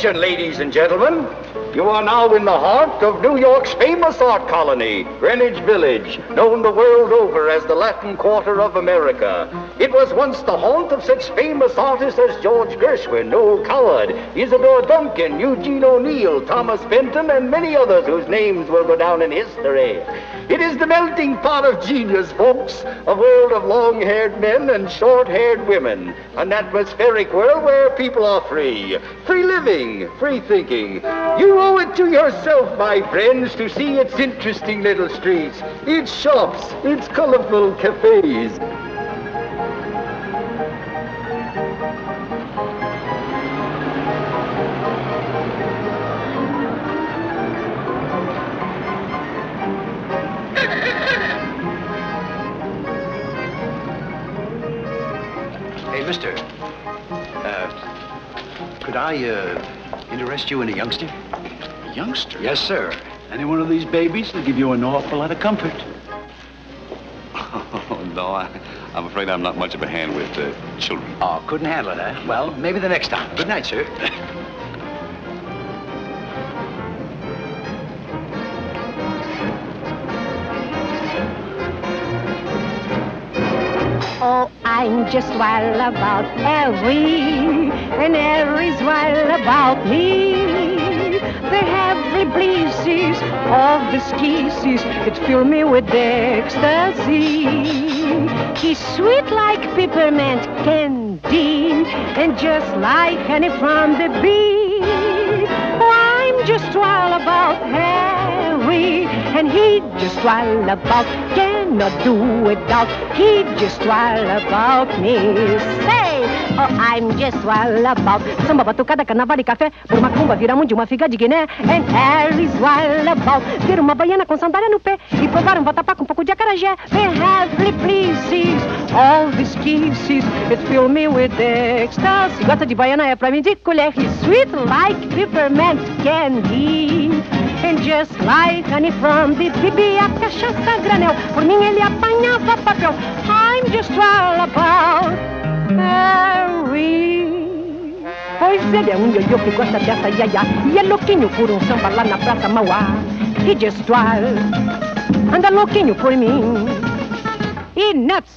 Attention, ladies and gentlemen. You are now in the heart of New York's famous art colony, Greenwich Village, known the world over as the Latin Quarter of America. It was once the haunt of such famous artists as George Gershwin, Noel Coward, Isadore Duncan, Eugene O'Neill, Thomas Benton, and many others whose names will go down in history. It is the melting pot of genius, folks, a world of long-haired men and short-haired women, an atmospheric world where people are free, free living, free thinking. You owe it to yourself, my friends, to see its interesting little streets, its shops, its colorful cafes. Hey, mister, could I interest you in a youngster? Youngster? Yes, sir. Any one of these babies will give you an awful lot of comfort. Oh, no, I'm afraid I'm not much of a hand with children. Oh, couldn't handle it, huh? Well, maybe the next time. Good night, sir. Oh, I'm just wild about Elvie, and Elvie's wild about me. The heavy breezes of the kisses, it fills me with ecstasy. He's sweet like peppermint candy, and just like honey from the bee. Oh, I'm just wild about Harry, and he just wild about, cannot do without, he just wild about me. Say! Oh, I'm just wild about samba, batucada, carnaval e café, por macumba, viramundi, uma figa de Guiné. And Harry's wild about ter uma baiana com sandália no pé e provar vatapá com pouco de acarajé. They heavenly places, all these kisses, it fills me with ecstasy. Gosta de baiana é pra mim de colher. He's sweet like peppermint candy, and just like honey from the bee. A cachaça granel, por mim ele apanhava papel. I'm just wild about Harry. Pois ele é ioiô que gosta dessa iaiá, e é louquinho por samba lá na Praça Mauá. He just wild, anda louquinho por mim. E nuts,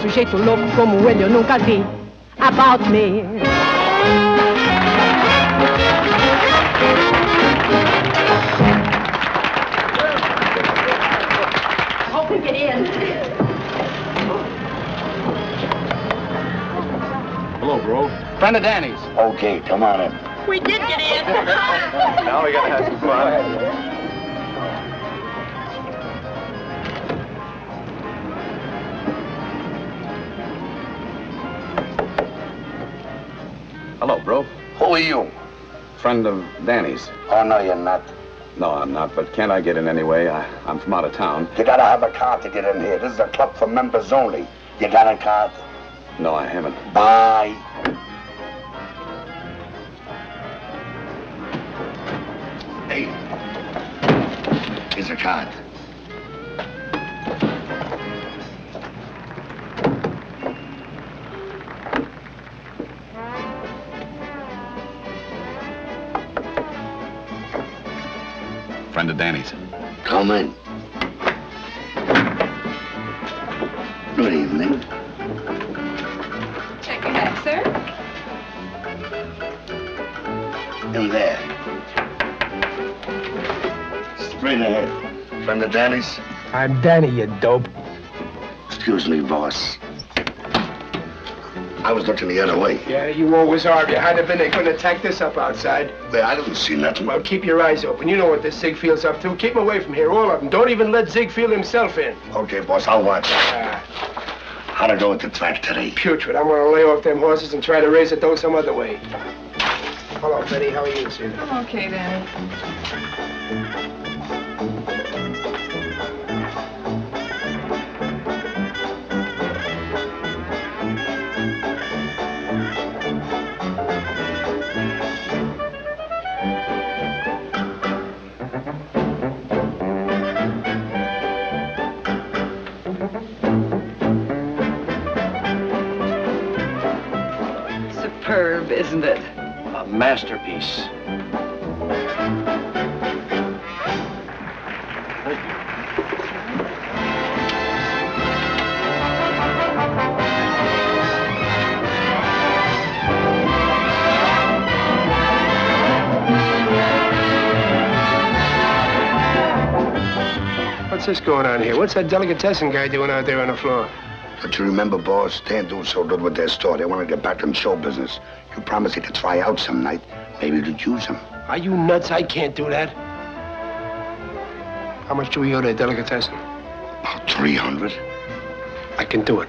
sujeito louco como ele eu nunca vi. About me. Open it in. Hello, bro. Friend of Danny's. Okay, come on in. We did get in. Now we gotta have some fun. Hello, bro. Who are you? Friend of Danny's. Oh, no, you're not. No, I'm not, but can't I get in anyway? I'm from out of town. You gotta have a card to get in here. This is a club for members only. You got a card? No, I haven't. Bye. Hey, here's a card. Friend of Danny's. Come in. Good evening. Sir? In there. Straight ahead. Friend of Danny's? I'm Danny, you dope. Excuse me, boss. I was looking the other way. Yeah, you always are. If you hadn't been, they couldn't attack this up outside. Yeah, I didn't see nothing. Well, keep your eyes open. You know what this Ziegfeld's up to. Keep him away from here, all of them. Don't even let Ziegfeld himself in. Okay, boss, I'll watch. How to go with the track today? Putrid. I'm gonna lay off them horses and try to raise a dough some other way. Hello, Betty. How are you, Susan? I'm okay, Danny. Isn't it? a masterpiece. What's this going on here? What's that delicatessen guy doing out there on the floor? But you remember, boss, they ain't doing so good with their store. They want to get back to them show business. You promised me to try out some night. Maybe to use them. Are you nuts? I can't do that. How much do we owe that delicatessen? About 300. I can do it.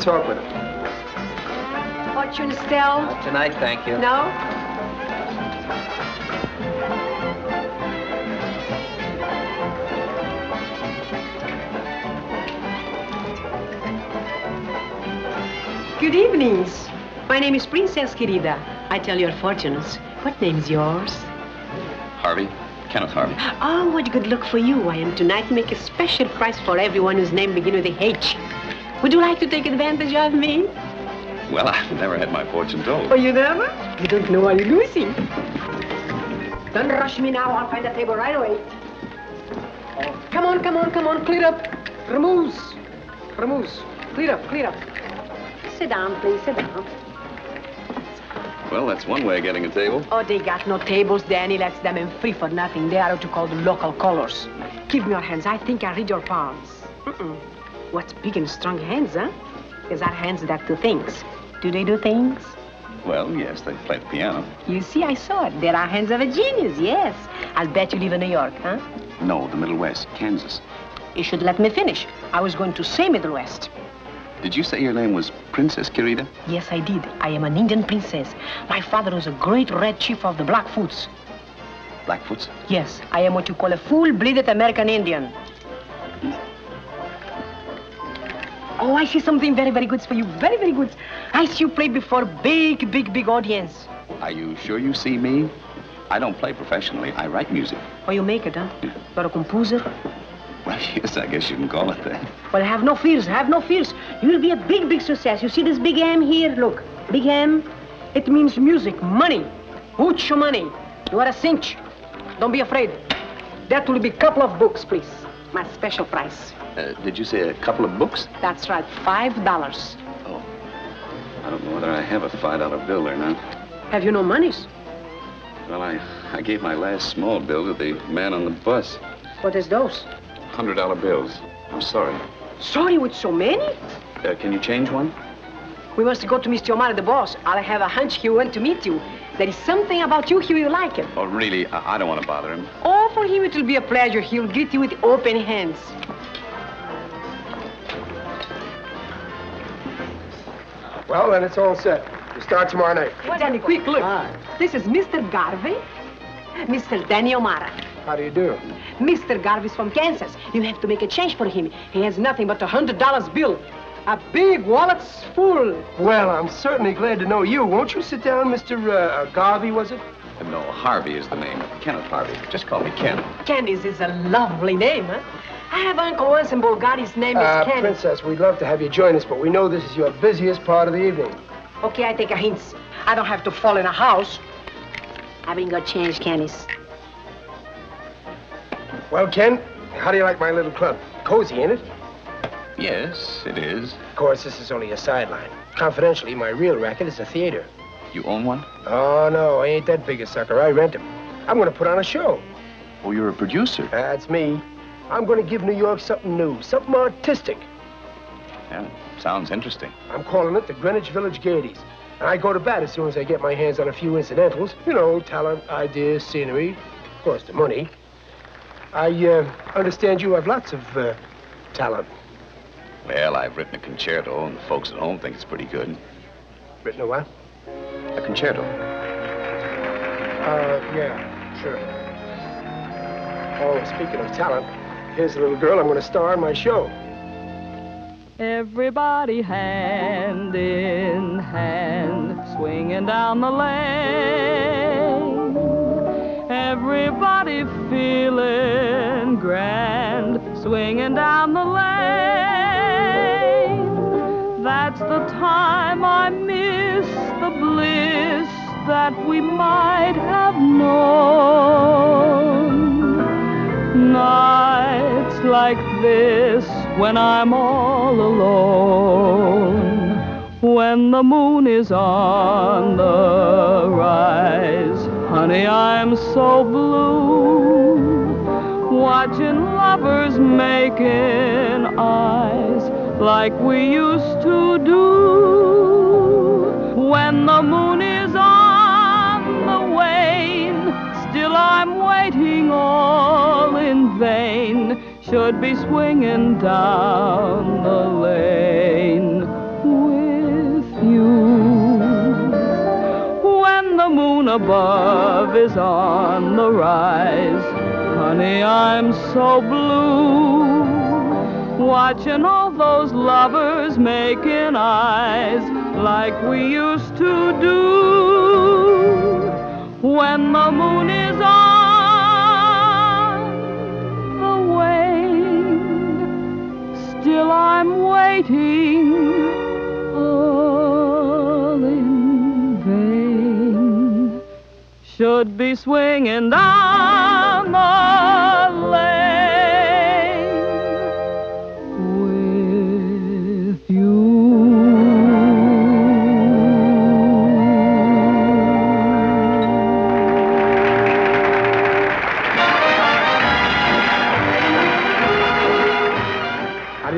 Talk with him. Fortune Estelle? Not tonight, thank you. No? Good evenings. My name is Princess Querida. I tell your fortunes. What name is yours? Harvey. Kenneth Harvey. Oh, what good luck for you. I am tonight make a special prize for everyone whose name begins with a H. Would you like to take advantage of me? Well, I've never had my fortune told. Oh, you never? You don't know what you're losing. Don't rush me now. I'll find a table right away. Oh. Come on, come on, come on. Clear up. Remove. Remove. Clear up, clear up. Sit down, please. Sit down. Well, that's one way of getting a table. Oh, they got no tables, Danny. That's them in free for nothing. They are what you call the local colors. Give me your hands. I think I read your palms. Mm-mm. What's big and strong hands, huh? Is our hands that do things? Do they do things? Well, yes, they play the piano. You see, I saw it. There are hands of a genius, yes. I'll bet you live in New York, huh? No, the Middle West, Kansas. You should let me finish. I was going to say Middle West. Did you say your name was Princess Querida? Yes, I did. I am an Indian princess. My father was a great red chief of the Blackfoots. Blackfoots? Yes, I am what you call a full-blooded American Indian. Oh, I see something very, very good for you. Very, very good. I see you play before big, big, big audience. Are you sure you see me? I don't play professionally. I write music. Oh, you make it, huh? Yeah. You're a composer? Well, yes, I guess you can call it that. Well, have no fears. Have no fears. You'll be a big, big success. You see this big M here? Look. Big M. It means music, money. Mucho money. You are a cinch. Don't be afraid. That will be a couple of books, please. My special price. Did you say a couple of books? That's right, $5. Oh, I don't know whether I have a $5 bill or not. Have you no monies? Well, I gave my last small bill to the man on the bus. What is those? $100 bills. I'm sorry. Sorry with so many? Can you change one? We must go to Mr. O'Mara, the boss. I'll have a hunch he went to meet you. There is something about you here you like him. Oh, really? I don't want to bother him. Oh, for him, it will be a pleasure. He'll greet you with open hands. Well, then it's all set. We start tomorrow night. Well, Danny, quick look. Ah. This is Mr. Garvey, Mr. Danny O'Mara. How do you do? Mr. Garvey's from Kansas. You have to make a change for him. He has nothing but $100 bill. A big wallet's full. Well, I'm certainly glad to know you. Won't you sit down, Mr. Garvey, was it? No, Harvey is the name. Kenneth Harvey. Just call me Ken. Ken is a lovely name, huh? I have Uncle Ensemble. Bulgari's name is Kenneth. Princess, we'd love to have you join us, but we know this is your busiest part of the evening. Okay, I take a hint. I don't have to fall in a house. I bring your change, Kenneth. Well, Ken, how do you like my little club? Cozy, ain't it? Yes, it is. Of course, this is only a sideline. Confidentially, my real racket is a theater. You own one? Oh, no, I ain't that big a sucker. I rent them. I'm going to put on a show. Oh, you're a producer? That's me. I'm going to give New York something new, something artistic. Yeah, sounds interesting. I'm calling it the Greenwich Village Gaieties. And I go to bat as soon as I get my hands on a few incidentals. You know, talent, ideas, scenery, of course, the money. I understand you have lots of talent. Well, I've written a concerto, and the folks at home think it's pretty good. Written a what? A concerto. Yeah, sure. Oh, speaking of talent, here's a little girl I'm going to star in my show. Everybody hand in hand, swinging down the lane. Everybody feeling grand, swinging down the lane. That's the time I miss the bliss that we might have known. Nights like this, when I'm all alone, when the moon is on the rise, honey, I'm so blue, watching lovers making eyes like we used to do. When the moon is on the wane, still I'm waiting all in vain. Should be swinging down the lane with you. When the moon above is on the rise, honey, I'm so blue, watching all those lovers making eyes like we used to do. When the moon is on till I'm waiting all in vain, should be swinging down the lane with you.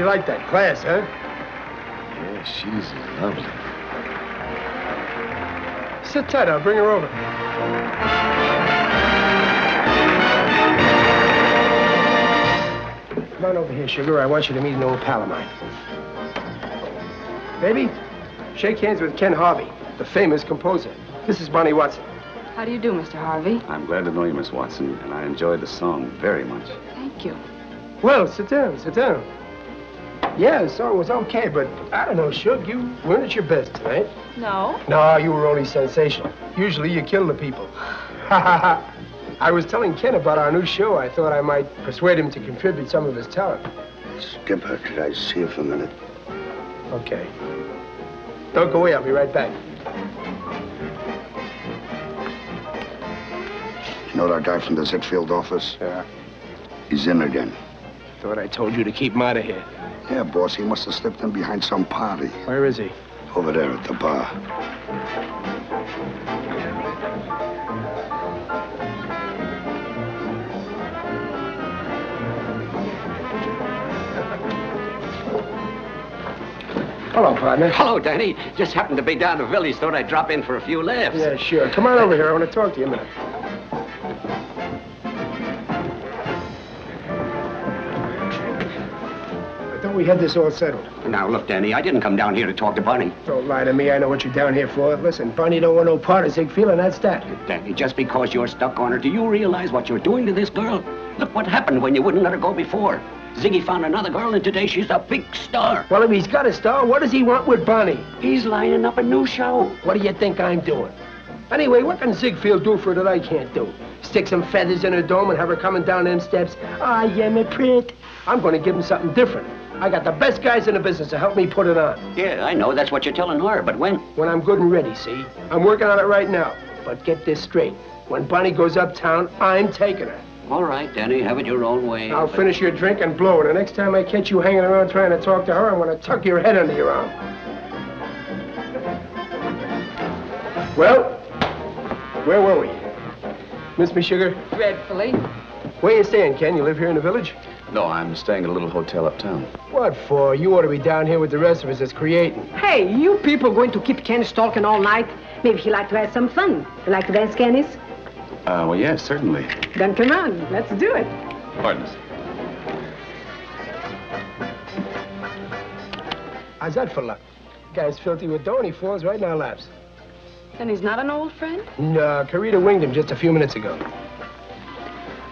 Like that class, huh? Yeah, she's lovely. Sit tight, I'll bring her over. Come on over here, sugar. I want you to meet an old pal of mine. Baby, shake hands with Ken Harvey, the famous composer. This is Bonnie Watson. How do you do, Mr. Harvey? I'm glad to know you, Miss Watson, and I enjoy the song very much. Thank you. Well, sit down, sit down. Yeah, the song was okay, but I don't know, Shug, you weren't at your best tonight. No. No, you were only sensational. Usually you kill the people. I was telling Ken about our new show. I thought I might persuade him to contribute some of his talent. Skipper, could I see you for a minute? Okay. Don't go away, I'll be right back. You know that guy from the Ziegfeld office? Yeah. He's in again. Thought I told you to keep him out of here. Yeah, boss, he must have slipped in behind some party. Where is he? Over there at the bar. Hello, partner. Hello, Danny. Just happened to be down the village. Thought I'd drop in for a few laughs. Yeah, sure. Come on over here. I want to talk to you a minute. We had this all settled. Now, look, Danny, I didn't come down here to talk to Bonnie. Don't lie to me. I know what you're down here for. Listen, Bonnie don't want no part of Ziegfeld, and that's that. Danny, just because you're stuck on her, do you realize what you're doing to this girl? Look what happened when you wouldn't let her go before. Ziggy found another girl, and today she's a big star. Well, if he's got a star, what does he want with Bonnie? He's lining up a new show. What do you think I'm doing? Anyway, what can Ziegfeld do for her that I can't do? Stick some feathers in her dome and have her coming down them steps. I am a prit. I'm going to give him something different. I got the best guys in the business to help me put it on. Yeah, I know. That's what you're telling her, but when? When I'm good and ready, see? I'm working on it right now. But get this straight. When Bonnie goes uptown, I'm taking her. All right, Danny, have it your own way. I'll finish your drink and blow it. The next time I catch you hanging around trying to talk to her, I'm going to tuck your head under your arm. Well, where were we? Miss me, sugar? Dreadfully. Where you staying, Ken? You live here in the village? No, I'm staying at a little hotel uptown. What for? You ought to be down here with the rest of us that's creating. Hey, you people going to keep Kenneth talking all night? Maybe he'd like to have some fun. You like to dance, Kenneth? Well, yes, certainly. Then come on. Let's do it. Pardon us. How's that for luck? The guy's filthy with dough and he falls right in our laps. Then he's not an old friend? No, Carita winged him just a few minutes ago.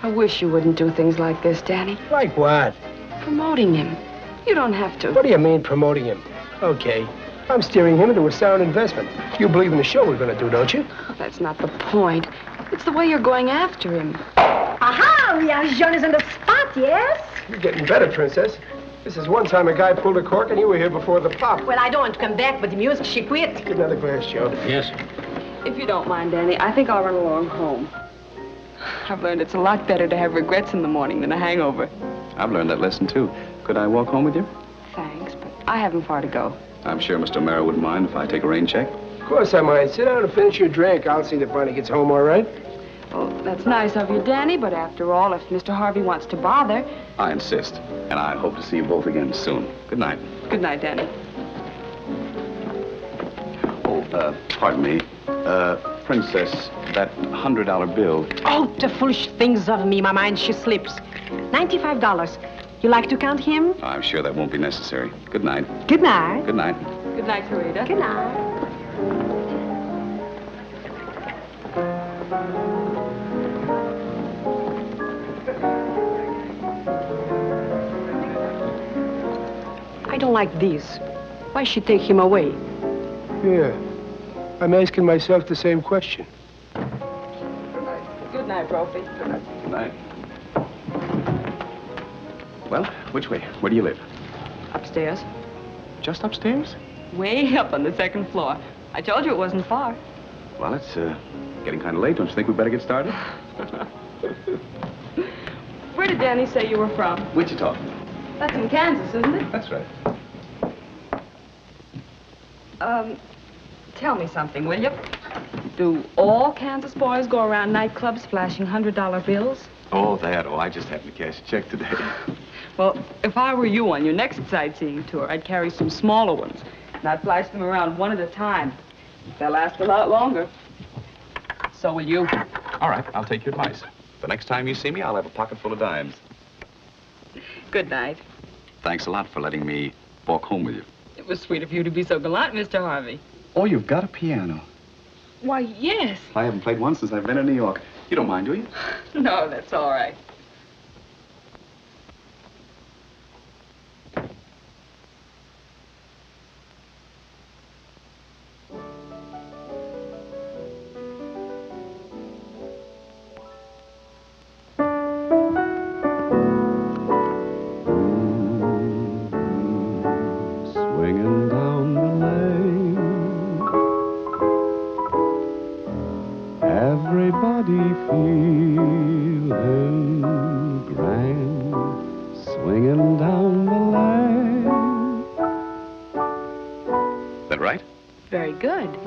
I wish you wouldn't do things like this, Danny. Like what? Promoting him. You don't have to. What do you mean, promoting him? Okay, I'm steering him into a sound investment. You believe in the show we're going to do, don't you? Oh, that's not the point. It's the way you're going after him. Aha! We are Jonas on the spot, yes? You're getting better, Princess. This is one time a guy pulled a cork and you were here before the pop. Well, I don't want to come back, but the music, she quit. Get another glass, Joe. Yes. If you don't mind, Danny, I think I'll run along home. I've learned it's a lot better to have regrets in the morning than a hangover. I've learned that lesson, too. Could I walk home with you? Thanks, but I haven't far to go. I'm sure Mr. O'Mara wouldn't mind if I take a rain check. Of course I might. Sit down and finish your drink. I'll see that Bonnie gets home all right. Oh, that's nice of you, Danny, but after all, if Mr. Harvey wants to bother... I insist, and I hope to see you both again soon. Good night. Good night, Danny. Oh, pardon me. Princess, that $100 bill... Oh, the foolish things of me, my mind, she slips. $95. You like to count him? I'm sure that won't be necessary. Good night. Good night. Good night. Good night, Carita. Good night. I don't like this. Why she take him away? Yeah. I'm asking myself the same question. Good night. Good night, Brophy. Good night. Good night. Well, which way? Where do you live? Upstairs. Just upstairs? Way up on the second floor. I told you it wasn't far. Well, it's getting kind of late. Don't you think we better get started? Where did Danny say you were from? Wichita. That's in Kansas, isn't it? That's right. Tell me something, will you? Do all Kansas boys go around nightclubs flashing $100 bills? Oh, that. Oh, I just happened to cash a check today. Well, if I were you on your next sightseeing tour, I'd carry some smaller ones. And I'd flash them around one at a time. They'll last a lot longer. So will you. All right, I'll take your advice. The next time you see me, I'll have a pocket full of dimes. Good night. Thanks a lot for letting me walk home with you. It was sweet of you to be so gallant, Mr. Harvey. Oh, you've got a piano. Why, yes. I haven't played one since I've been in New York. You don't mind, do you? No, that's all right.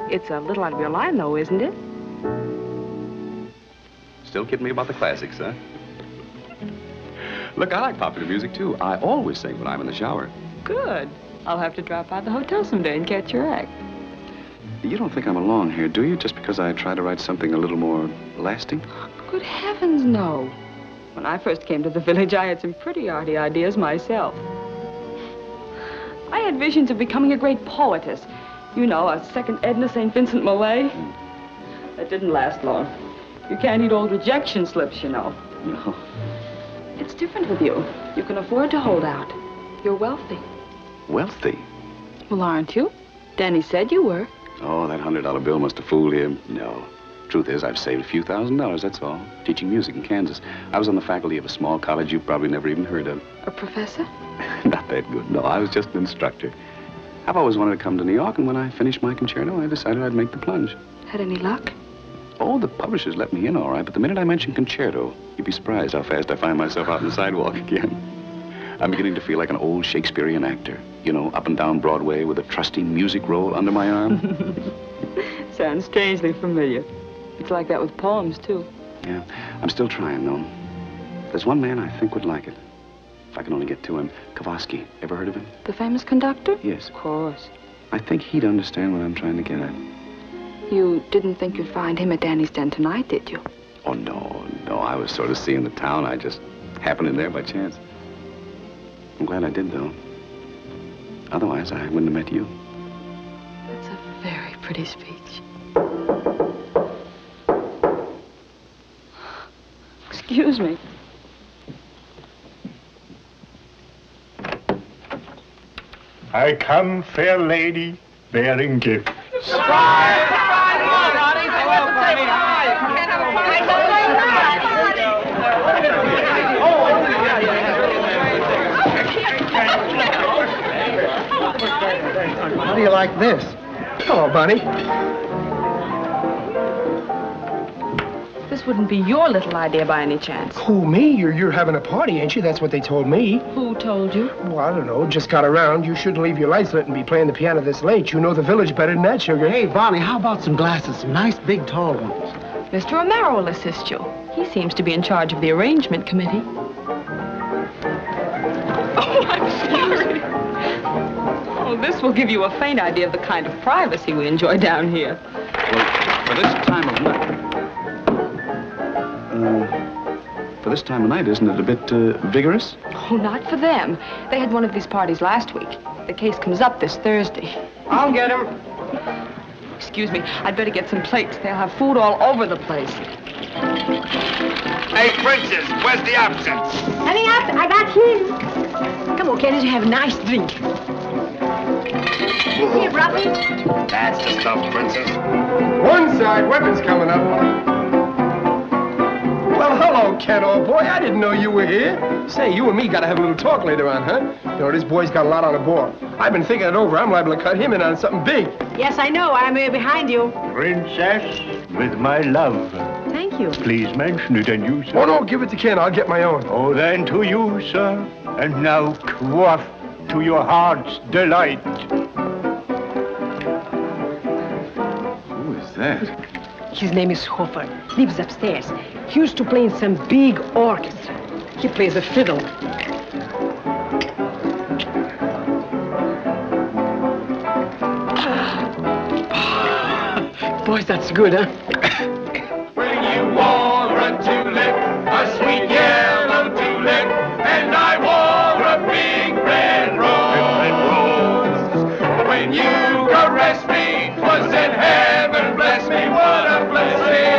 It's a little out of your line, though, isn't it? Still kidding me about the classics, huh? Look, I like popular music, too. I always sing when I'm in the shower. Good. I'll have to drop by the hotel someday and catch your act. You don't think I'm alone here, do you? Just because I try to write something a little more lasting? Good heavens, no. When I first came to the village, I had some pretty arty ideas myself. I had visions of becoming a great poetess. You know, a second Edna St. Vincent Millay. That didn't last long. You can't eat old rejection slips, you know. No. It's different with you. You can afford to hold out. You're wealthy. Wealthy? Well, aren't you? Danny said you were. Oh, that $100 bill must have fooled him. No. Truth is, I've saved a few $1,000s, that's all, teaching music in Kansas. I was on the faculty of a small college you probably never even heard of. A professor? Not that good, no. I was just an instructor. I've always wanted to come to New York, and when I finished my concerto, I decided I'd make the plunge. Had any luck? Oh, the publishers let me in all right, but the minute I mention concerto, you'd be surprised how fast I find myself out on the sidewalk again. I'm beginning to feel like an old Shakespearean actor, you know, up and down Broadway with a trusty music roll under my arm. Sounds strangely familiar. It's like that with poems, too. Yeah, I'm still trying, though. There's one man I think would like it. If I can only get to him. Kowalski. Ever heard of him? The famous conductor? Yes. Of course. I think he'd understand what I'm trying to get at. You didn't think you'd find him at Danny's den tonight, did you? Oh, no, no. I was sort of seeing the town. I just happened in there by chance. I'm glad I did, though. Otherwise, I wouldn't have met you. That's a very pretty speech. Excuse me. I come, fair lady, bearing gifts. How do you like this? Hello, Bonnie. This wouldn't be your little idea by any chance. Who, me? You're having a party, ain't you? That's what they told me. Who told you? Well, I don't know. Just got around. You shouldn't leave your lights lit and be playing the piano this late. You know the village better than that, sugar. Hey, Bonnie, how about some glasses? Some nice, big, tall ones. Mr. Romero will assist you. He seems to be in charge of the arrangement committee. Oh, I'm sorry. Oh, this will give you a faint idea of the kind of privacy we enjoy down here. Well, for this time of night... for this time of night, isn't it a bit vigorous? Oh, not for them. They had one of these parties last week. The case comes up this Thursday. I'll get them. Excuse me, I'd better get some plates. They'll have food all over the place. Hey, Princess, where's the absinthe? Any absinthe? I got his. Come on, Kenneth, you have a nice drink. Here, Brophy. That's the stuff, Princess. One side, weapons coming up. Well, hello, Ken, old boy. I didn't know you were here. Say, you and me gotta have a little talk later on, huh? You know, this boy's got a lot on the board. I've been thinking it over. I'm liable to cut him in on something big. Yes, I know. I'm here behind you. Princess, with my love. Thank you. Please mention it, and you, sir. Oh, no, give it to Ken. I'll get my own. Oh, then to you, sir. And now, quaff to your heart's delight. Who is that? His name is Hofer. Lives upstairs. He used to play in some big orchestra. He plays the fiddle. Boys, that's good, huh? Bring you wore a tulip, a sweet yellow tulip, and I wore a big red rose. When you caressed me, 'twas in heaven, bless me, what a blessing.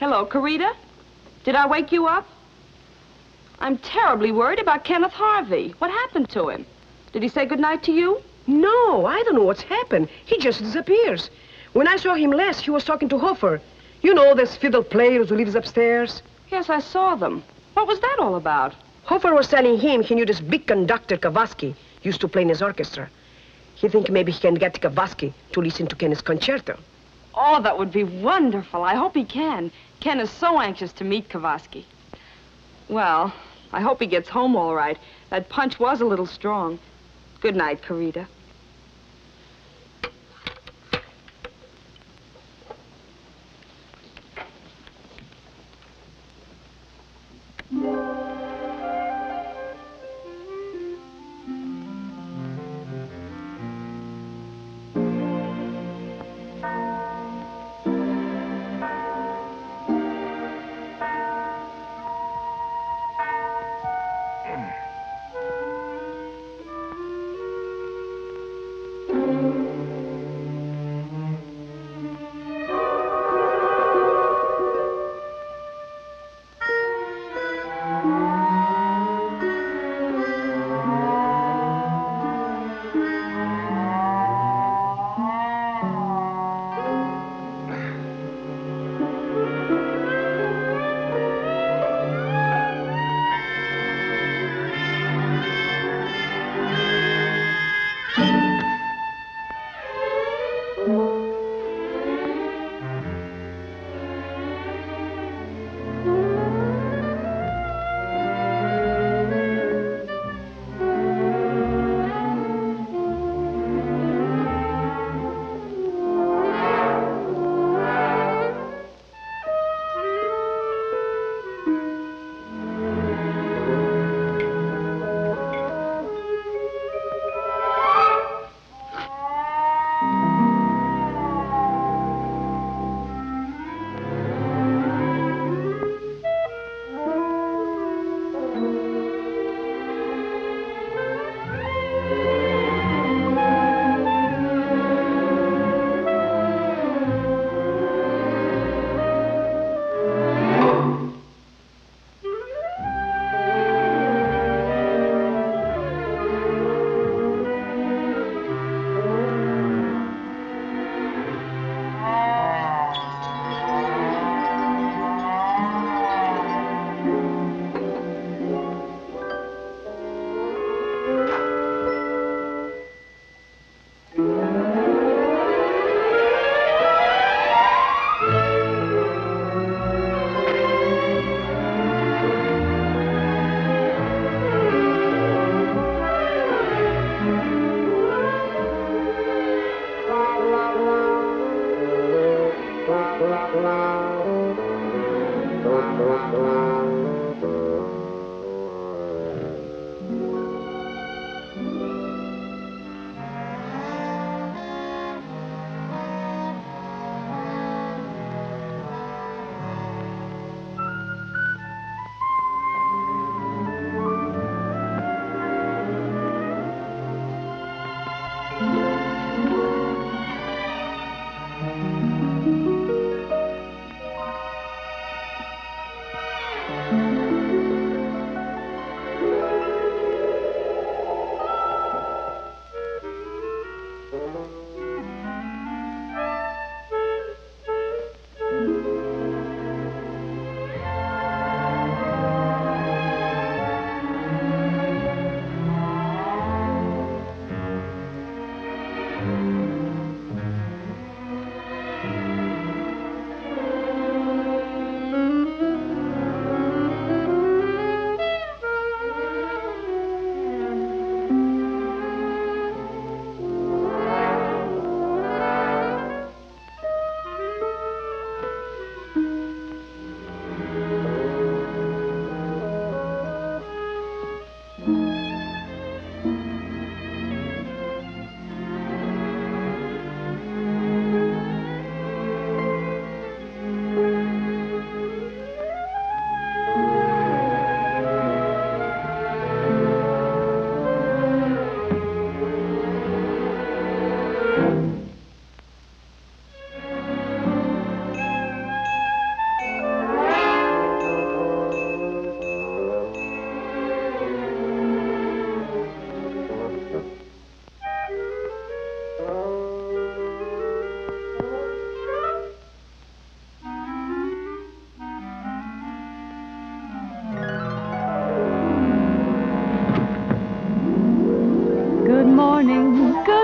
Hello, Carita. Did I wake you up? I'm terribly worried about Kenneth Harvey. What happened to him? Did he say goodnight to you? No, I don't know what's happened. He just disappears. When I saw him last, he was talking to Hofer. You know, this fiddle players who lives upstairs. Yes, I saw them. What was that all about? Hofer was telling him he knew this big conductor, Kowalski, used to play in his orchestra. He thinks maybe he can get Kowalski to listen to Kenneth's concerto. Oh, that would be wonderful. I hope he can. Ken is so anxious to meet Kowalski. Well, I hope he gets home all right. That punch was a little strong. Good night, Carita.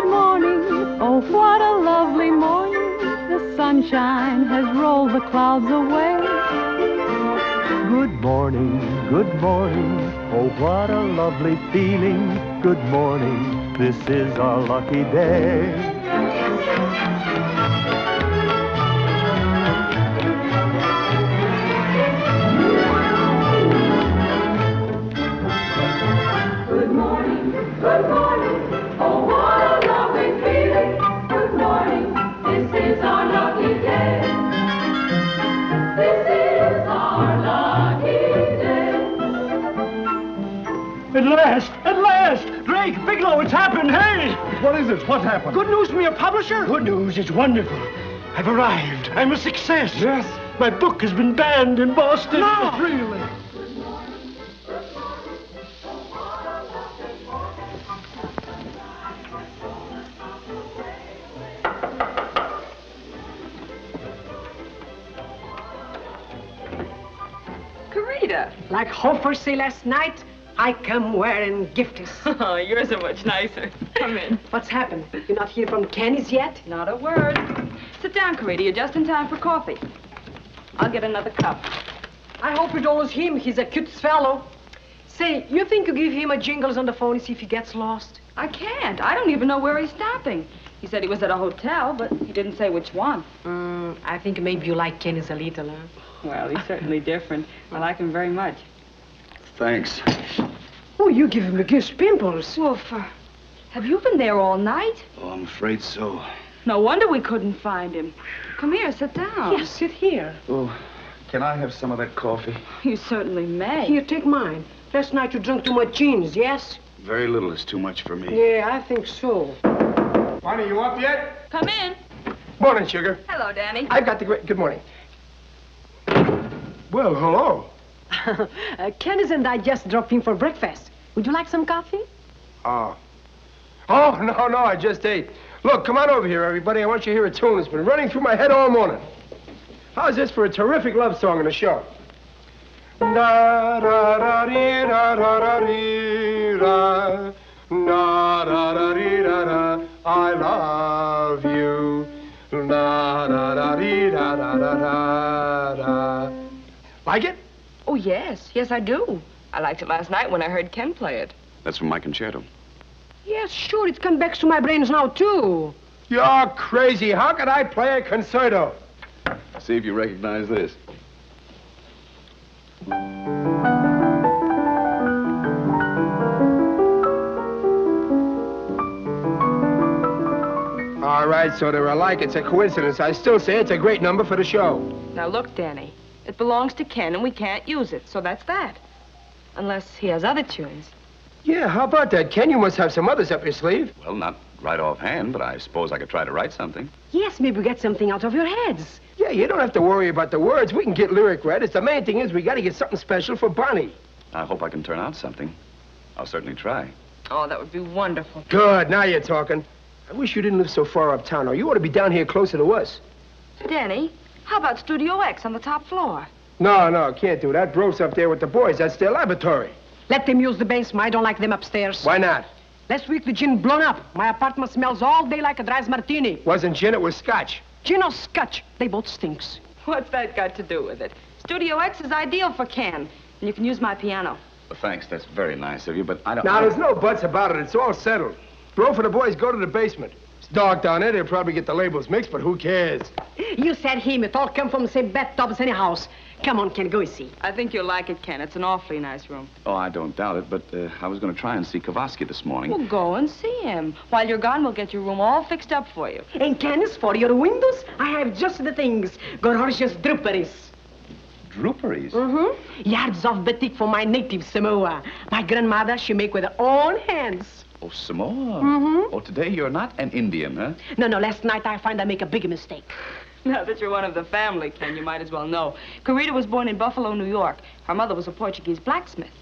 good morning. Oh, what a lovely morning. The sunshine has rolled the clouds away. Good morning, good morning. Oh, what a lovely feeling. Good morning, this is our lucky day. Good morning, oh what a lovely feeling. Good morning, this is our lucky day. This is our lucky day. At last, Drake, Bigelow, it's happened, hey! What is it? What happened? Good news from your publisher? Good news, it's wonderful. I've arrived, I'm a success. Yes? My book has been banned in Boston. No! Really? Like Hofer say last night, I come wearing gifties. Oh, yours are much nicer. Come in. What's happened? You not hear from Kenny's yet? Not a word. Sit down, Carita. You're just in time for coffee. I'll get another cup. I hope it always him. He's a cute fellow. Say, you think you give him a jingles on the phone and see if he gets lost? I can't. I don't even know where he's stopping. He said he was at a hotel, but he didn't say which one. I think maybe you like Kenny's a little, huh? Well, he's certainly different. I like him very much. Thanks. Oh, you give him a gift, pimples. Wolf, have you been there all night? Oh, I'm afraid so. No wonder we couldn't find him. Come here, sit down. Yes, sit here. Oh, can I have some of that coffee? You certainly may. Here, take mine. Last night you drank too much gins, yes? Very little is too much for me. Yeah, I think so. Bonnie, you up yet? Come in. Morning, sugar. Hello, Danny. I've got the great... Good morning. Well, hello. Kenneth and I just dropped in for breakfast. Would you like some coffee? Oh, no, I just ate. Look, come on over here, everybody. I want you to hear a tune that's been running through my head all morning. How's this for a terrific love song in the show? Da-da-da-dee-da-da-da-dee-da. Da-da-da-dee-da-da. I love you. Da-da-da-dee-da-da-da-da-da. Like it? Oh, yes. Yes, I do. I liked it last night when I heard Ken play it. That's from my concerto. Yes, sure. It's come back to my brains now, too. You're crazy. How could I play a concerto? See if you recognize this. All right, so there I like. It's a coincidence. I still say it's a great number for the show. Now, look, Danny. It belongs to Ken, and we can't use it, so that's that. Unless he has other tunes. Yeah, how about that? Ken, you must have some others up your sleeve. Well, not right offhand, but I suppose I could try to write something. Yes, maybe we get something out of your heads. Yeah, you don't have to worry about the words. We can get lyric read. It's the main thing is we got to get something special for Bonnie. I hope I can turn out something. I'll certainly try. Oh, that would be wonderful. Good, now you're talking. I wish you didn't live so far uptown, or you ought to be down here closer to us. Danny? How about Studio X on the top floor? No, can't do that. Bro's up there with the boys. That's their laboratory. Let them use the basement. I don't like them upstairs. Why not? Last week the gin blown up. My apartment smells all day like a dry martini. Wasn't gin, it was scotch. Gin or scotch? They both stinks. What's that got to do with it? Studio X is ideal for Ken. And you can use my piano. Well, thanks. That's very nice of you, but I don't... Now, there's no buts about it. It's all settled. Bro for the boys go to the basement. Dog down there, they'll probably get the labels mixed, but who cares? You said him. It all come from the same bathtubs any house. Come on, Ken, go see. I think you'll like it, Ken. It's an awfully nice room. Oh, I don't doubt it, but I was going to try and see Kowalski this morning. Well, go and see him. While you're gone, we'll get your room all fixed up for you. And, Ken, is for your windows, I have just the things. Gorgeous draperies. Draperies? Mm-hmm. Yards of batik for my native Samoa. My grandmother, she make with her own hands. Oh, Samoa. Mm-hmm. Oh, today you're not an Indian, huh? No, last night I find I make a big mistake. Now that you're one of the family, Ken, you might as well know. Carita was born in Buffalo, New York. Her mother was a Portuguese blacksmith.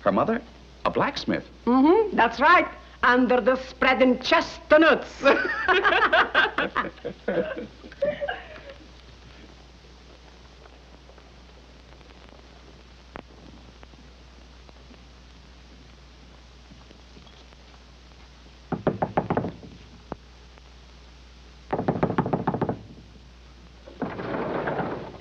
Her mother? A blacksmith? Mm-hmm, that's right. Under the spreading chestnuts.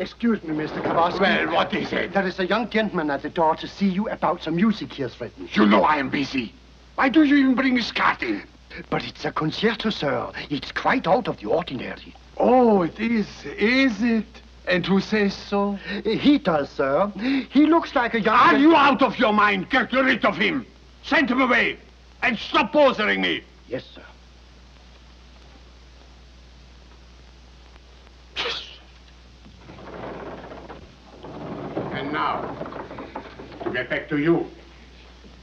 Excuse me, Mr. Kowalski. Well, what is it? There is a young gentleman at the door to see you about some music he has written. You know I am busy. Why do you even bring his card in? But it's a concerto, sir. It's quite out of the ordinary. Oh, it is it? And who says so? He does, sir. He looks like a young... Are you out of your mind? Get rid of him. Send him away. And stop bothering me. Yes, sir. And now, to get back to you.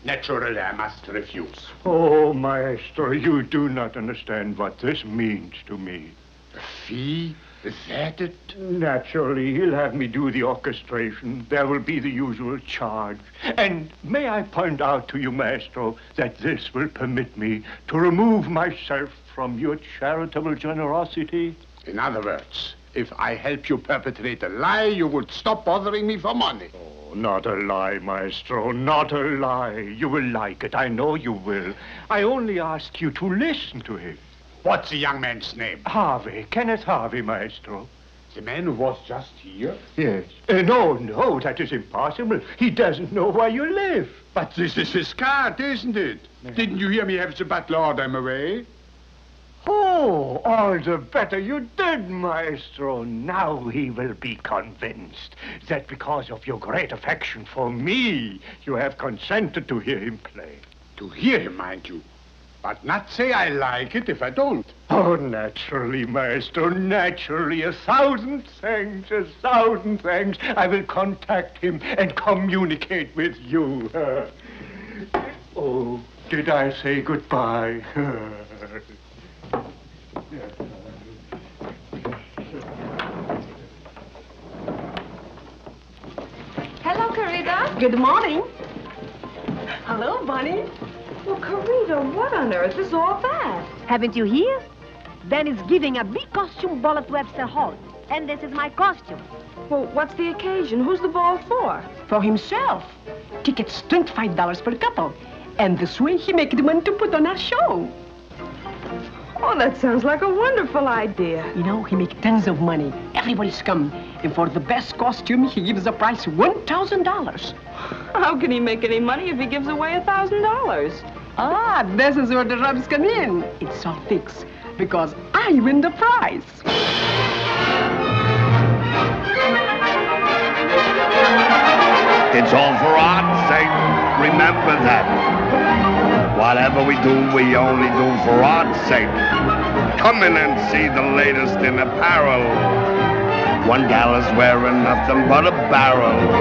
Naturally, I must refuse. Oh, maestro, you do not understand what this means to me. The fee? Is that it? Naturally, he'll have me do the orchestration. There will be the usual charge. And may I point out to you, maestro, that this will permit me to remove myself from your charitable generosity? In other words, if I help you perpetrate a lie, you would stop bothering me for money. Oh, not a lie, maestro, not a lie. You will like it, I know you will. I only ask you to listen to him. What's the young man's name? Harvey, Kenneth Harvey, maestro. The man who was just here? Yes. No, that is impossible. He doesn't know where you live. But this is his card, isn't it? Yes. Didn't you hear me have the butler order him away? Oh, all the better you did, maestro. Now he will be convinced that because of your great affection for me, you have consented to hear him play. To hear him, mind you. But not say I like it if I don't. Oh, naturally, maestro, naturally. A thousand thanks, a thousand thanks. I will contact him and communicate with you. Oh, did I say goodbye? Hello, Carita. Good morning. Hello, Bonnie. Well, Carita, what on earth is all that? Haven't you heard? Danny's giving a big costume ball at Webster Hall. And this is my costume. Well, what's the occasion? Who's the ball for? For himself. Tickets $25 per couple. And this way he makes the money to put on our show. Oh, that sounds like a wonderful idea. You know, he makes tons of money. Everybody's come. And for the best costume, he gives the price $1,000. How can he make any money if he gives away $1,000? Ah, this is where the rubs come in. It's all fixed, because I win the prize. It's all for art's sake, remember that. Whatever we do, we only do for art's sake. Come in and see the latest in apparel. One gal is wearing nothing but a barrel. It's all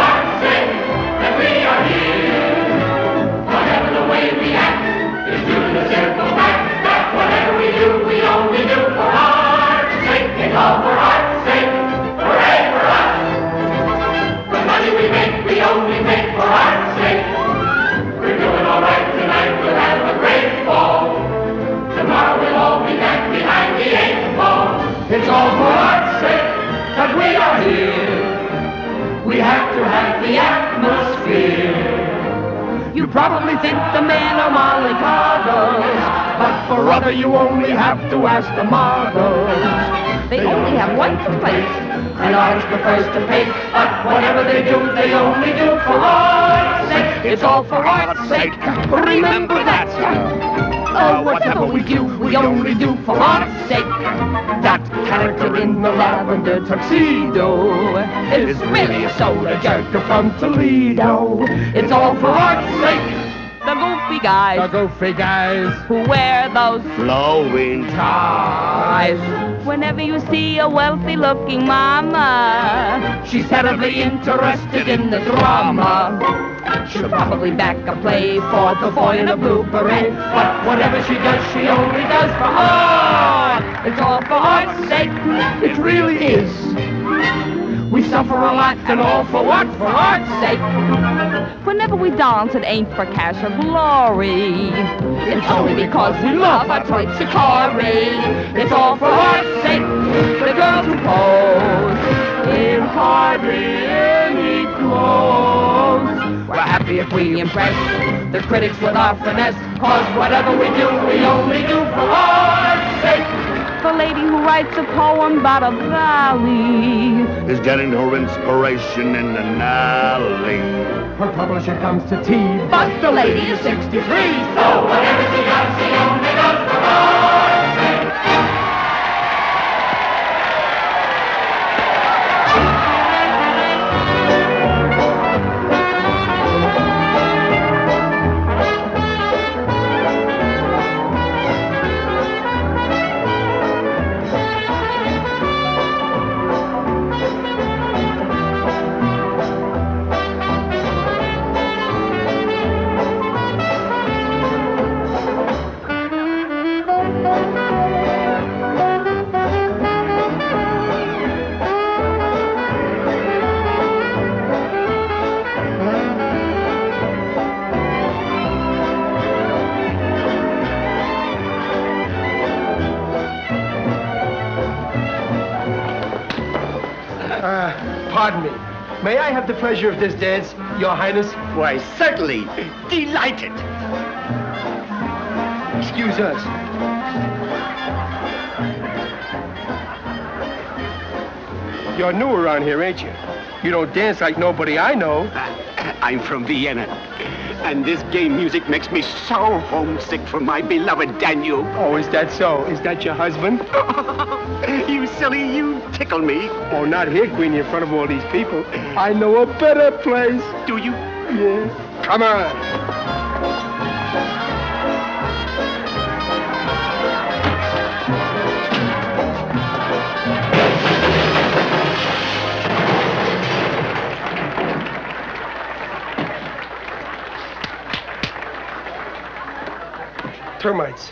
for art's sake that we are here. Whatever the way we act is due to the simple fact that whatever we do, we only do for art's sake. It's all for art's sake, hooray for us. The money we make, we only make for art's sake. We're doing all right tonight, we'll have a great ball. Tomorrow we'll all be back behind the eight ball. It's all for art's sake that we are here. We have to have the atmosphere. You probably think the men are mollycoddles, but for other you only have to ask the models. They only have one complaint, and art's the first to paint. But whatever they do, they only do for art's sake. It's all for art's sake, remember that. Oh, whatever we do, we only do for art's sake. That character in the lavender tuxedo is really a soda jerker from Toledo. It's all for art's sake. The goofy guys, who wear those flowing ties. Whenever you see a wealthy-looking mama, she's terribly interested in the drama. She'll probably back a play for the boy in a blue beret. But whatever she does, she only does for art. It's all for art's sake, it really is. We suffer a lot, and all for what? For art's sake. Whenever we dance, it ain't for cash or glory. It's only because we love our toy Shikari. It's all for art's sake, the girls who pose in hardly any clothes. We're happy if we impress the critics with our finesse, cause whatever we do, we only do for art's sake. the lady who writes a poem about a valley is getting her inspiration in an alley. Her publisher comes to tea, but the lady is 63, so whatever she does, she only does for her sake. Pardon me. May I have the pleasure of this dance, Your Highness? Why, certainly. Delighted. Excuse us. You're new around here, ain't you? You don't dance like nobody I know. I'm from Vienna. And this gay music makes me so homesick for my beloved Danube. Oh, is that so? Is that your husband? You silly, you tickle me. Oh, not here, Queenie, in front of all these people. I know a better place. Do you? Yes. Come on. Termites.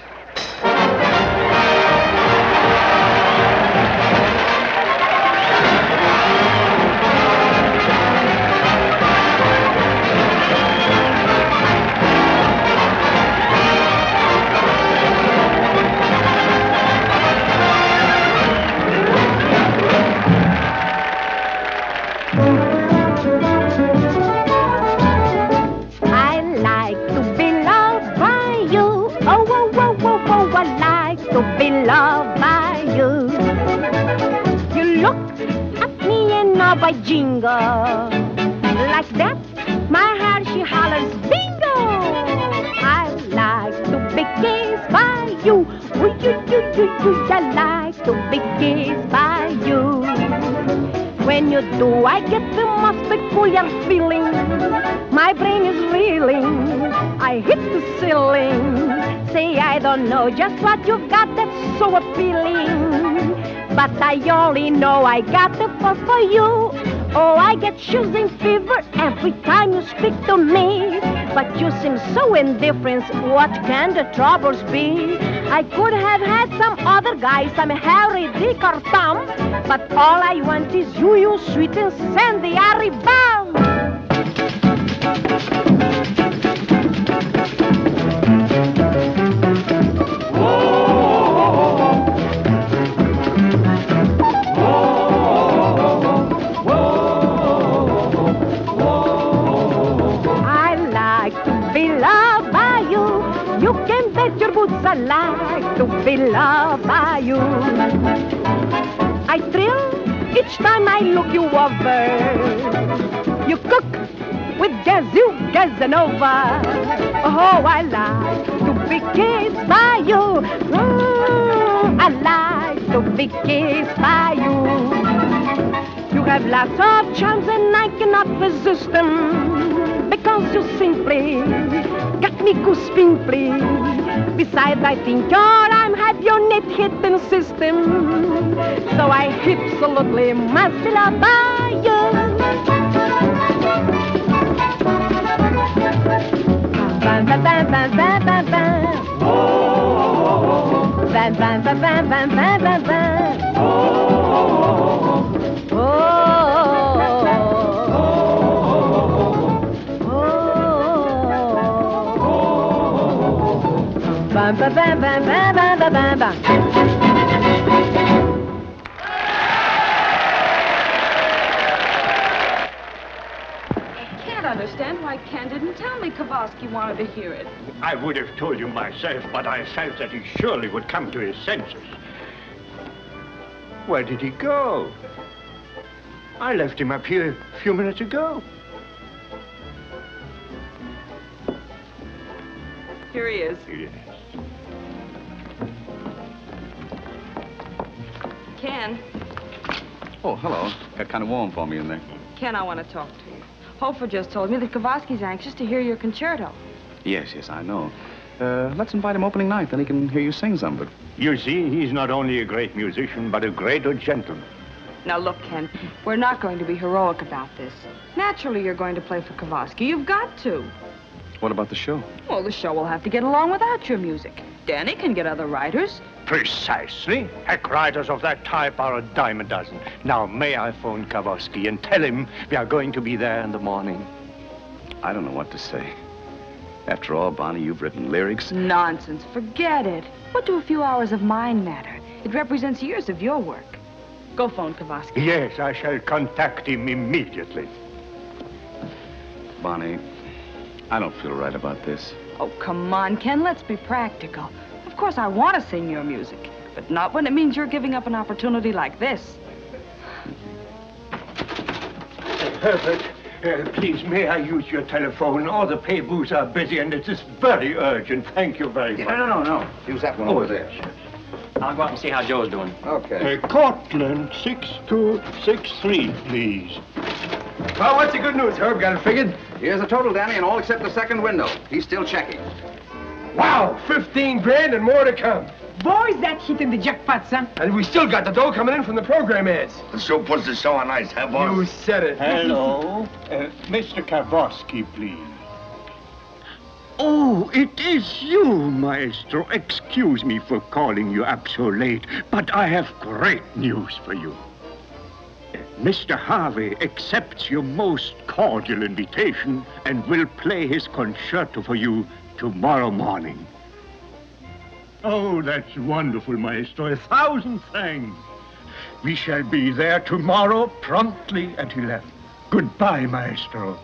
Jingle. Like that, my heart, she hollers, bingo! I like to be kissed by you. Ooh, you, I like to be kissed by you. When you do, I get the most peculiar feeling. My brain is reeling. I hit the ceiling. Say, I don't know just what you got that's so appealing. But I only know I got the buzz for you. Oh, I get choosing fever every time you speak to me. But you seem so indifferent, what can the troubles be? I could have had some other guy, some Harry, Dick, or Tom. But all I want is you, you sweet incendiary bomb. I like to be loved by you. I thrill each time I look you over. You cook with Casanova. Oh, I like to be kissed by you. I like to be kissed by you. You have lots of charms and I cannot resist them, because you simply got me goosebumps, please. Besides, I think I'm have your net hitting system, so I absolutely must love by you. Oh. I can't understand why Ken didn't tell me Kowalski wanted to hear it. I would have told you myself, but I felt that he surely would come to his senses. Where did he go? I left him up here a few minutes ago. Here he is. Yes. Ken. Oh, hello. Got kind of warm for me in there. Ken, I want to talk to you. Hofer just told me that Kowalski's anxious to hear your concerto. Yes, yes, I know. Let's invite him opening night, then he can hear you sing something. You see, he's not only a great musician, but a greater gentleman. Now, look, Ken, we're not going to be heroic about this. Naturally, you're going to play for Kowalski. You've got to. What about the show? Well, the show will have to get along without your music. Danny can get other writers. Precisely. Hack writers of that type are a dime a dozen. Now, may I phone Kowalski and tell him we are going to be there in the morning? I don't know what to say. After all, Bonnie, you've written lyrics. Nonsense. Forget it. What do a few hours of mine matter? It represents years of your work. Go phone Kowalski. Yes, I shall contact him immediately. Bonnie, I don't feel right about this. Oh, come on, Ken. Let's be practical. Of course, I want to sing your music, but not when it means you're giving up an opportunity like this. Herbert. Please, may I use your telephone? All the pay booths are busy, and it is very urgent. Thank you very much. No. Use that one over there. I'll go up and see how Joe's doing. Okay. Cortland, 6263, please. Well, what's the good news, Herb? Got it figured? Here's the total, Danny, and all except the second window. He's still checking. Wow, 15 grand and more to come. Boys, that hitting the jackpot, son. And we still got the dough coming in from the program ads. The show puts the show on ice, huh, boss? You said it. Hello. Mr. Kowalski, please. Oh, it is you, Maestro. Excuse me for calling you up so late, but I have great news for you. Mr. Harvey accepts your most cordial invitation and will play his concerto for you tomorrow morning. Oh, that's wonderful, Maestro. 1,000 thanks. We shall be there tomorrow promptly at 11. Goodbye, Maestro.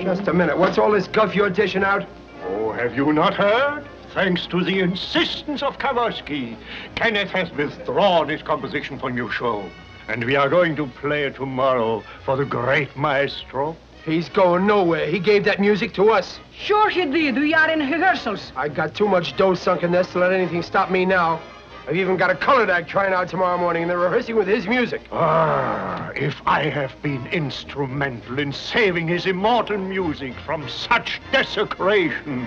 Just a minute. What's all this guff you're dishing out? Oh, have you not heard? Thanks to the insistence of Kowalski, Kenneth has withdrawn his composition for new show. And we are going to play it tomorrow for the great Maestro. He's going nowhere. He gave that music to us. Sure he did. We are in rehearsals. I got too much dough sunk in this to let anything stop me now. I've even got a colored act trying out tomorrow morning, and they're rehearsing with his music. Ah, if I have been instrumental in saving his immortal music from such desecration,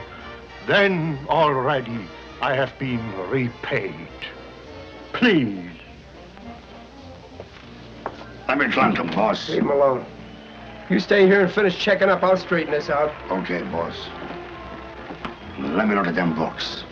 then already I have been repaid. Please. Let me drop him, boss. Leave him alone. You stay here and finish checking up. I'll straighten this out. Okay, boss. Let me look at them books.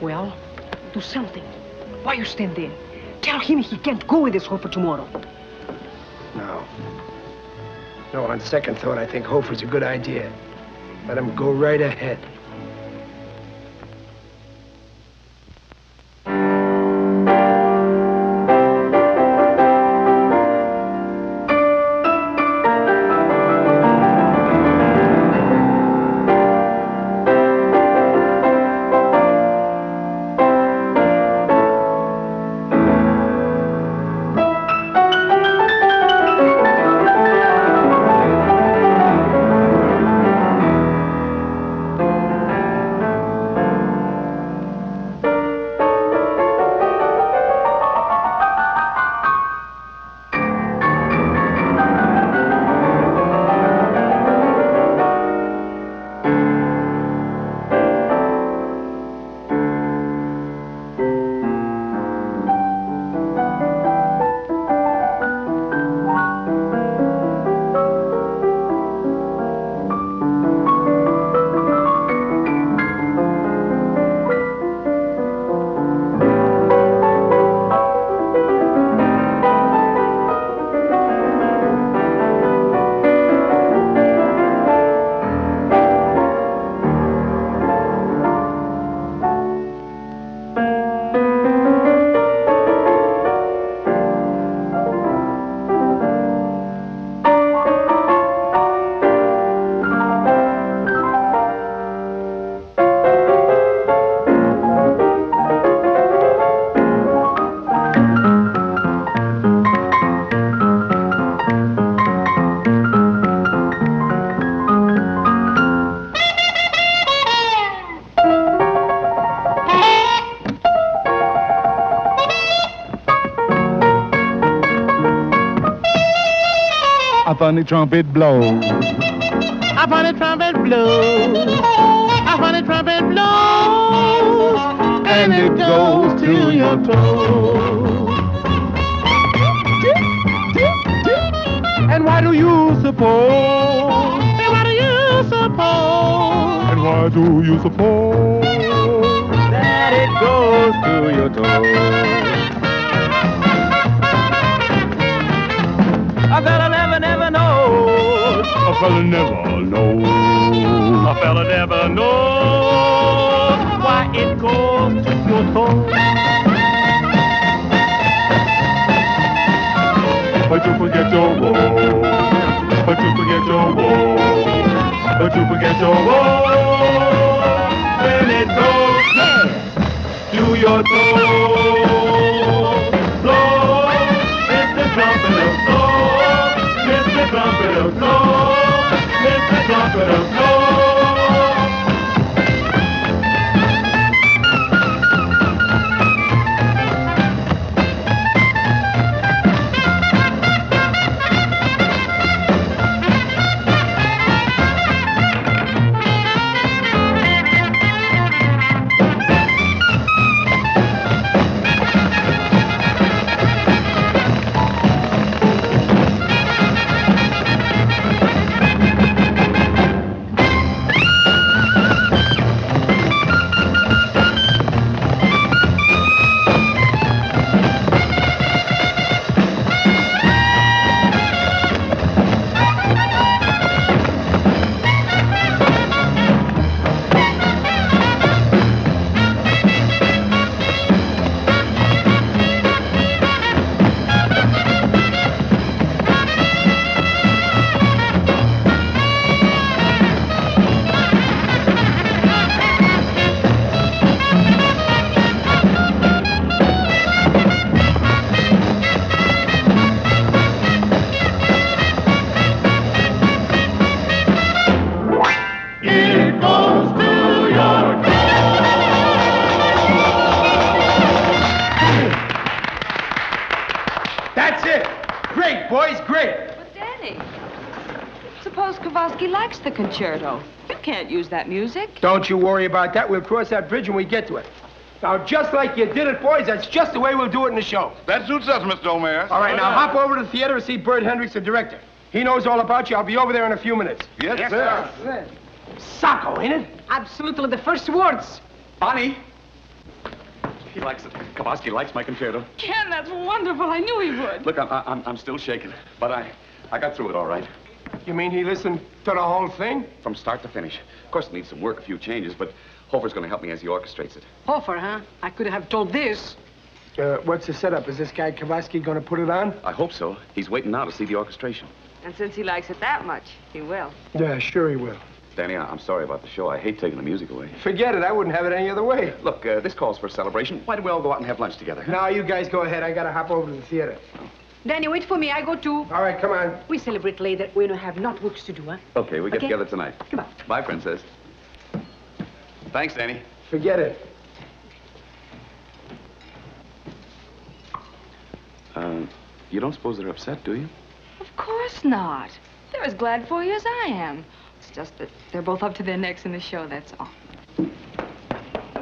Well, do something. Why you stand there? Tell him he can't go with us, Hofer, tomorrow. No. No, on second thought, I think Hofer's a good idea. Let him go right ahead. Up on the trumpet blow. Up on the trumpet blow. Up on the trumpet blow. And it goes to your toe. And why do you suppose? And why do you suppose? And why do you suppose? That it goes to your toe. A fella never knows. A fella never knows. A fella never knows why it goes to your toe. But you forget your woe. But you forget your woe. But you forget your woe when it goes to your toe. Blow, it's the trumpet of soul. It's the trumpet of soul. It's the trumpet of the concerto. You can't use that music. Don't you worry about that. We'll cross that bridge when we get to it. Now, just like you did it, boys, that's just the way we'll do it in the show. That suits us, Mr. O'Mara. All right, now hop over to the theater and see Bert Hendricks, the director. He knows all about you. I'll be over there in a few minutes. Yes, sir. Yes, sir. Sacco, ain't it? Absolutely the first words. Bonnie. He likes it. Kowalski likes my concerto. Ken, that's wonderful. I knew he would. Look, I'm still shaking, but I got through it all right. You mean he listened to the whole thing? From start to finish. Of course, it needs some work, a few changes, but Hofer's going to help me as he orchestrates it. Hofer, huh? I could have told this. What's the setup? Is this guy Kowalski going to put it on? I hope so. He's waiting now to see the orchestration. And since he likes it that much, he will. Yeah, sure he will. Danny, I'm sorry about the show. I hate taking the music away. Forget it. I wouldn't have it any other way. Look, this calls for a celebration. Why don't we all go out and have lunch together? No, you guys go ahead. I got to hop over to the theater. Oh. Danny, wait for me. I go too. All right, come on. We celebrate later. We don't have not works to do, huh? Okay, we get together tonight. Come on. Bye, Princess. Thanks, Danny. Forget it. You don't suppose they're upset, do you? Of course not. They're as glad for you as I am. It's just that they're both up to their necks in the show, that's all.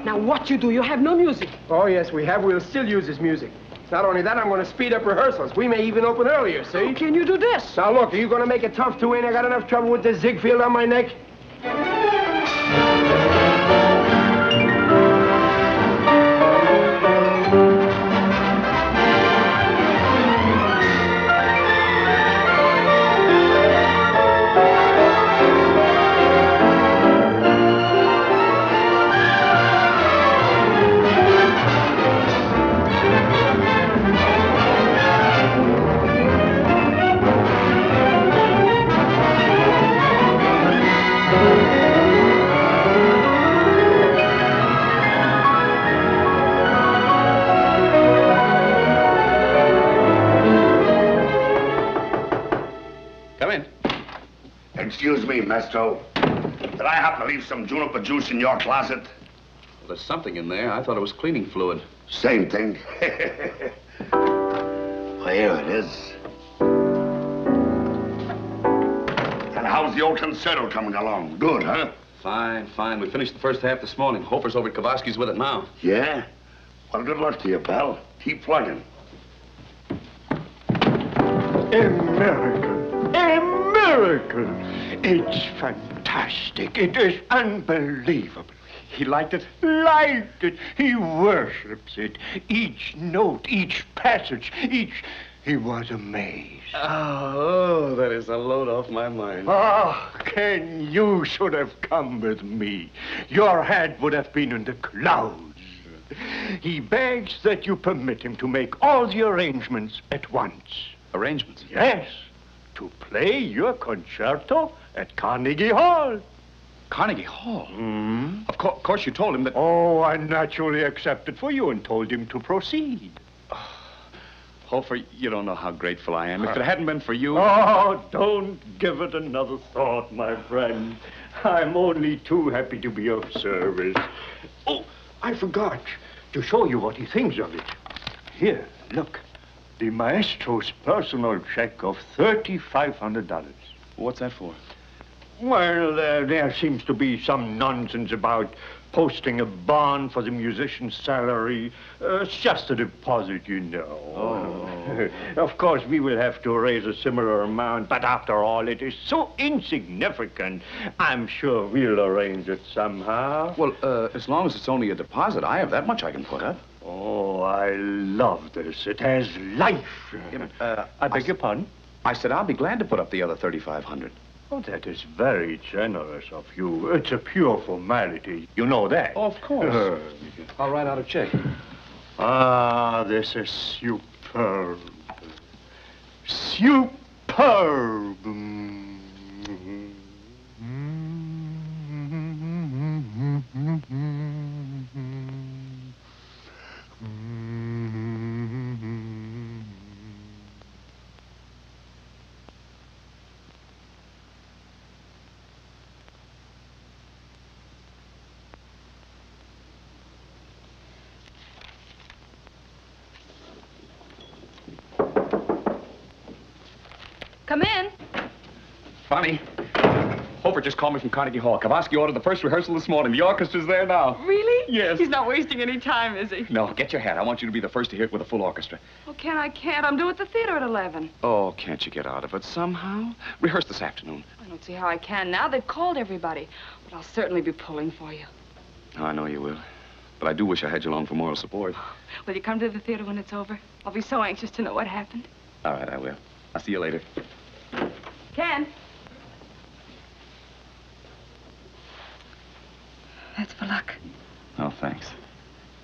Now, what you do? You have no music. Oh, yes, we have. We'll still use this music. Not only that, I'm going to speed up rehearsals. We may even open earlier, see? How can you do this? Now, look, are you going to make it tough, Duane? I got enough trouble with this Ziegfeld on my neck. Excuse me, Maestro. Did I happen to leave some juniper juice in your closet? Well, there's something in there. I thought it was cleaning fluid. Same thing. Well, here it is. And how's the old concerto coming along? Good, huh? Fine, fine. We finished the first half this morning. Hofer's over at Kowalski's with it now. Yeah? Well, good luck to you, pal. Keep plugging. America. America. It's fantastic. It is unbelievable. He liked it? Liked it. He worships it. Each note, each passage, each... He was amazed. Oh, that is a load off my mind. Oh, Ken, you should have come with me. Your head would have been in the clouds. He begs that you permit him to make all the arrangements at once. Arrangements? Yes. To play your concerto at Carnegie Hall. Carnegie Hall? Mm-hmm. Of course you told him that... Oh, I naturally accepted for you and told him to proceed. Oh, Hofer, you don't know how grateful I am. If it hadn't been for you... Oh, don't give it another thought, my friend. I'm only too happy to be of service. Oh, I forgot to show you what he thinks of it. Here, look. The maestro's personal check of $3,500. What's that for? Well, there seems to be some nonsense about posting a bond for the musician's salary. It's just a deposit, you know. Oh. Of course, we will have to raise a similar amount, but after all, it is so insignificant. I'm sure we'll arrange it somehow. Well, as long as it's only a deposit, I have that much I can put up. Oh, I love this. It has life. I beg your pardon? I said I'll be glad to put up the other $3,500. Oh, that is very generous of you. It's a pure formality. You know that? Oh, of course. I'll write out a check. Ah, this is superb. Superb. Come in. Bonnie, Hofer just called me from Carnegie Hall. Kowalski ordered the first rehearsal this morning. The orchestra's there now. Really? Yes. He's not wasting any time, is he? No, get your hat. I want you to be the first to hear it with a full orchestra. Oh, Ken, I can't. I'm due at the theater at 11. Oh, can't you get out of it somehow? Rehearse this afternoon. I don't see how I can now. They've called everybody. But I'll certainly be pulling for you. Oh, I know you will. But I do wish I had you along for moral support. Will you come to the theater when it's over? I'll be so anxious to know what happened. All right, I will. I'll see you later. Ken. That's for luck. Oh, thanks.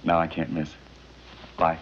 No, I can't miss. Bye.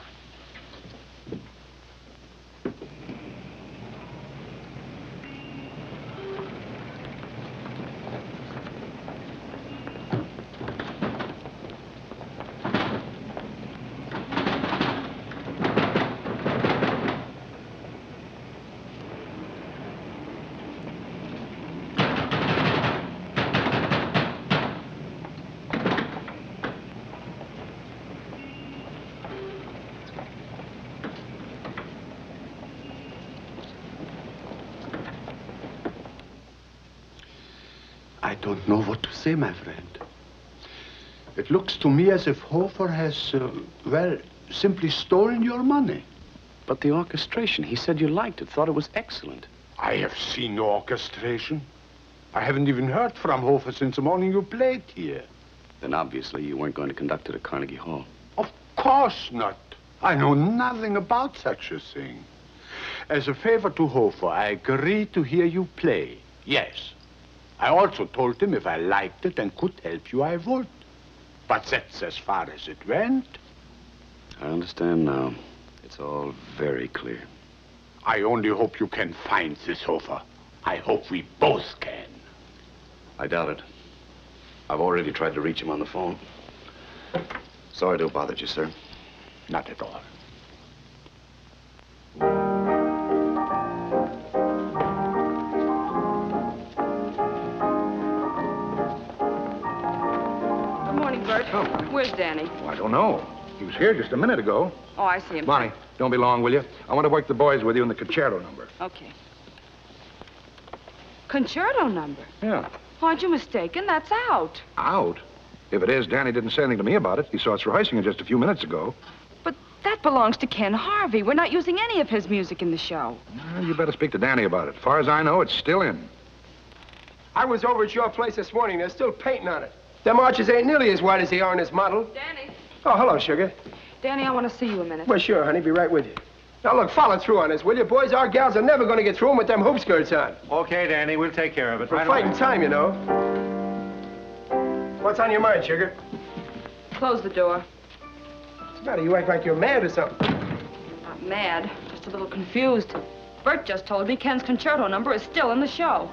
I don't know what to say, my friend. It looks to me as if Hofer has, well, simply stolen your money. But the orchestration, he said you liked it, thought it was excellent. I have seen no orchestration. I haven't even heard from Hofer since the morning you played here. Then obviously you weren't going to conduct it at Carnegie Hall. Of course not. I know nothing about such a thing. As a favor to Hofer, I agree to hear you play, yes. I also told him if I liked it and could help you, I would. But that's as far as it went. I understand now. It's all very clear. I only hope you can find this Hofer. I hope we both can. I doubt it. I've already tried to reach him on the phone. Sorry to have bothered you, sir. Not at all. Oh. Where's Danny? Oh, I don't know. He was here just a minute ago. Oh, I see him. Bonnie, don't be long, will you? I want to work the boys with you in the concerto number. Okay. Concerto number? Yeah. Aren't you mistaken? That's out. Out? If it is, Danny didn't say anything to me about it. He saw us rehearsing it just a few minutes ago. But that belongs to Ken Harvey. We're not using any of his music in the show. Well, you better speak to Danny about it. As far as I know, it's still in. I was over at your place this morning. They're still painting on it. Them arches ain't nearly as wide as they are in this model. Danny. Oh, hello, sugar. Danny, I want to see you a minute. Well, sure, honey. Be right with you. Now, look, follow through on this, will you? Boys, our gals are never going to get through them with them hoop skirts on. Okay, Danny. We'll take care of it. We're fighting time, you know. What's on your mind, sugar? Close the door. What's the matter? You act like you're mad or something. Not mad. Just a little confused. Bert just told me Ken's concerto number is still in the show.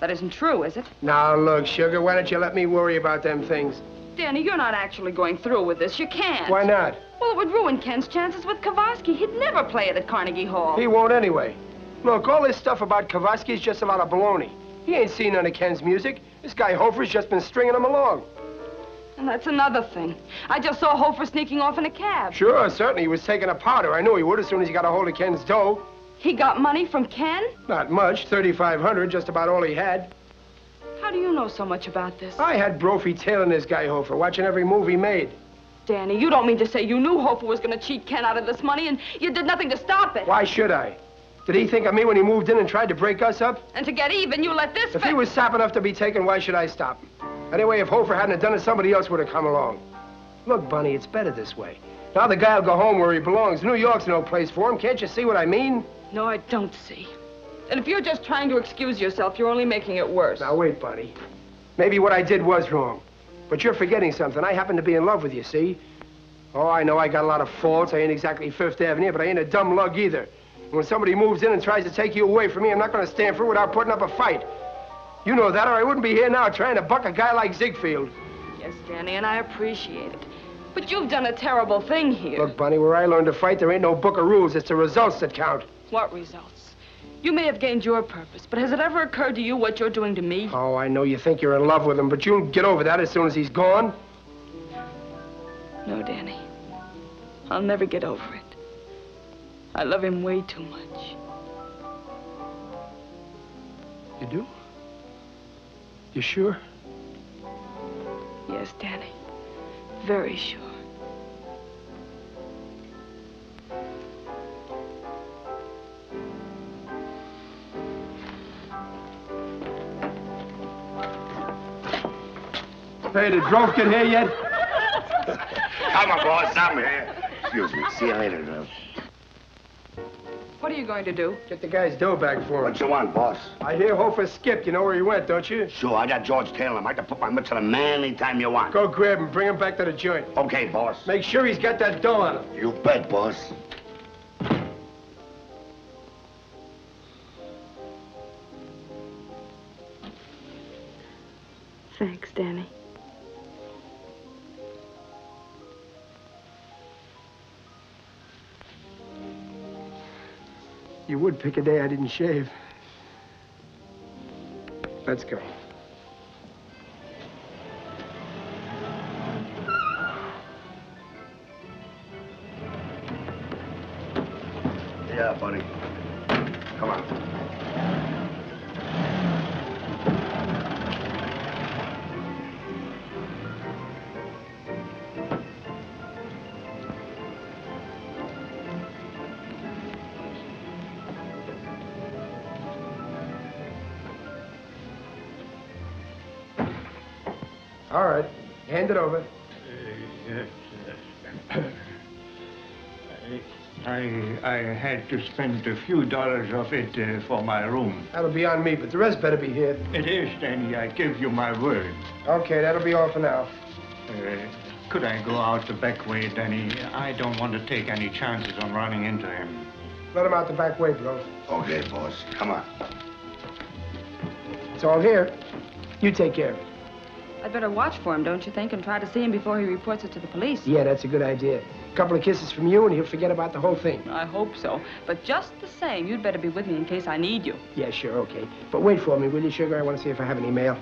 That isn't true, is it? Now, look, sugar, why don't you let me worry about them things? Danny, you're not actually going through with this. You can't. Why not? Well, it would ruin Ken's chances with Kowalski. He'd never play it at Carnegie Hall. He won't anyway. Look, all this stuff about Kowalski is just a lot of baloney. He ain't seen none of Ken's music. This guy Hofer's just been stringing him along. And that's another thing. I just saw Hofer sneaking off in a cab. Sure, certainly. He was taking a powder. I knew he would as soon as he got a hold of Ken's dough. He got money from Ken? Not much, $3,500, just about all he had. How do you know so much about this? I had Brophy tailing this guy Hofer, watching every move he made. Danny, you don't mean to say you knew Hofer was going to cheat Ken out of this money and you did nothing to stop it. Why should I? Did he think of me when he moved in and tried to break us up? And to get even, you let this... If he was sap enough to be taken, why should I stop him? Anyway, if Hofer hadn't done it, somebody else would have come along. Look, Bunny, it's better this way. Now the guy will go home where he belongs. New York's no place for him. Can't you see what I mean? No, I don't see. And if you're just trying to excuse yourself, you're only making it worse. Now, wait, Bonnie. Maybe what I did was wrong. But you're forgetting something. I happen to be in love with you, see? Oh, I know I got a lot of faults. I ain't exactly Fifth Avenue, but I ain't a dumb lug either. And when somebody moves in and tries to take you away from me, I'm not going to stand for it without putting up a fight. You know that, or I wouldn't be here now trying to buck a guy like Ziegfeld. Yes, Danny, and I appreciate it. But you've done a terrible thing here. Look, Bonnie, where I learned to fight, there ain't no book of rules. It's the results that count. What results? You may have gained your purpose, but has it ever occurred to you what you're doing to me? Oh, I know you think you're in love with him, but you'll get over that as soon as he's gone. No, Danny. I'll never get over it. I love him way too much. You do? You sure? Yes, Danny. Very sure. Hey, did Drove get here yet? Come on, boss, I'm here. Excuse me. See you later, Drove. What are you going to do? Get the guy's dough back for him. What you want, boss? I hear Hofer skipped. You know where he went, don't you? Sure, I got George Taylor. I can put my mitts on him anytime you want. Go grab him. Bring him back to the joint. Okay, boss. Make sure he's got that dough on him. You bet, boss. Thanks, Danny. You would pick a day I didn't shave. Let's go. Yeah, buddy. Come on. All right, hand it over. I had to spend a few dollars of it for my room. That'll be on me, but the rest better be here. It is, Danny. I give you my word. Okay, that'll be all for now. Could I go out the back way, Danny? I don't want to take any chances on running into him. Let him out the back way, bro. Okay, boss. Come on. It's all here. You take care of it. I'd better watch for him, don't you think, and try to see him before he reports it to the police. Yeah, that's a good idea. A couple of kisses from you, and he'll forget about the whole thing. I hope so. But just the same, you'd better be with me in case I need you. Yeah, sure, okay. But wait for me, will you, sugar? I want to see if I have any mail.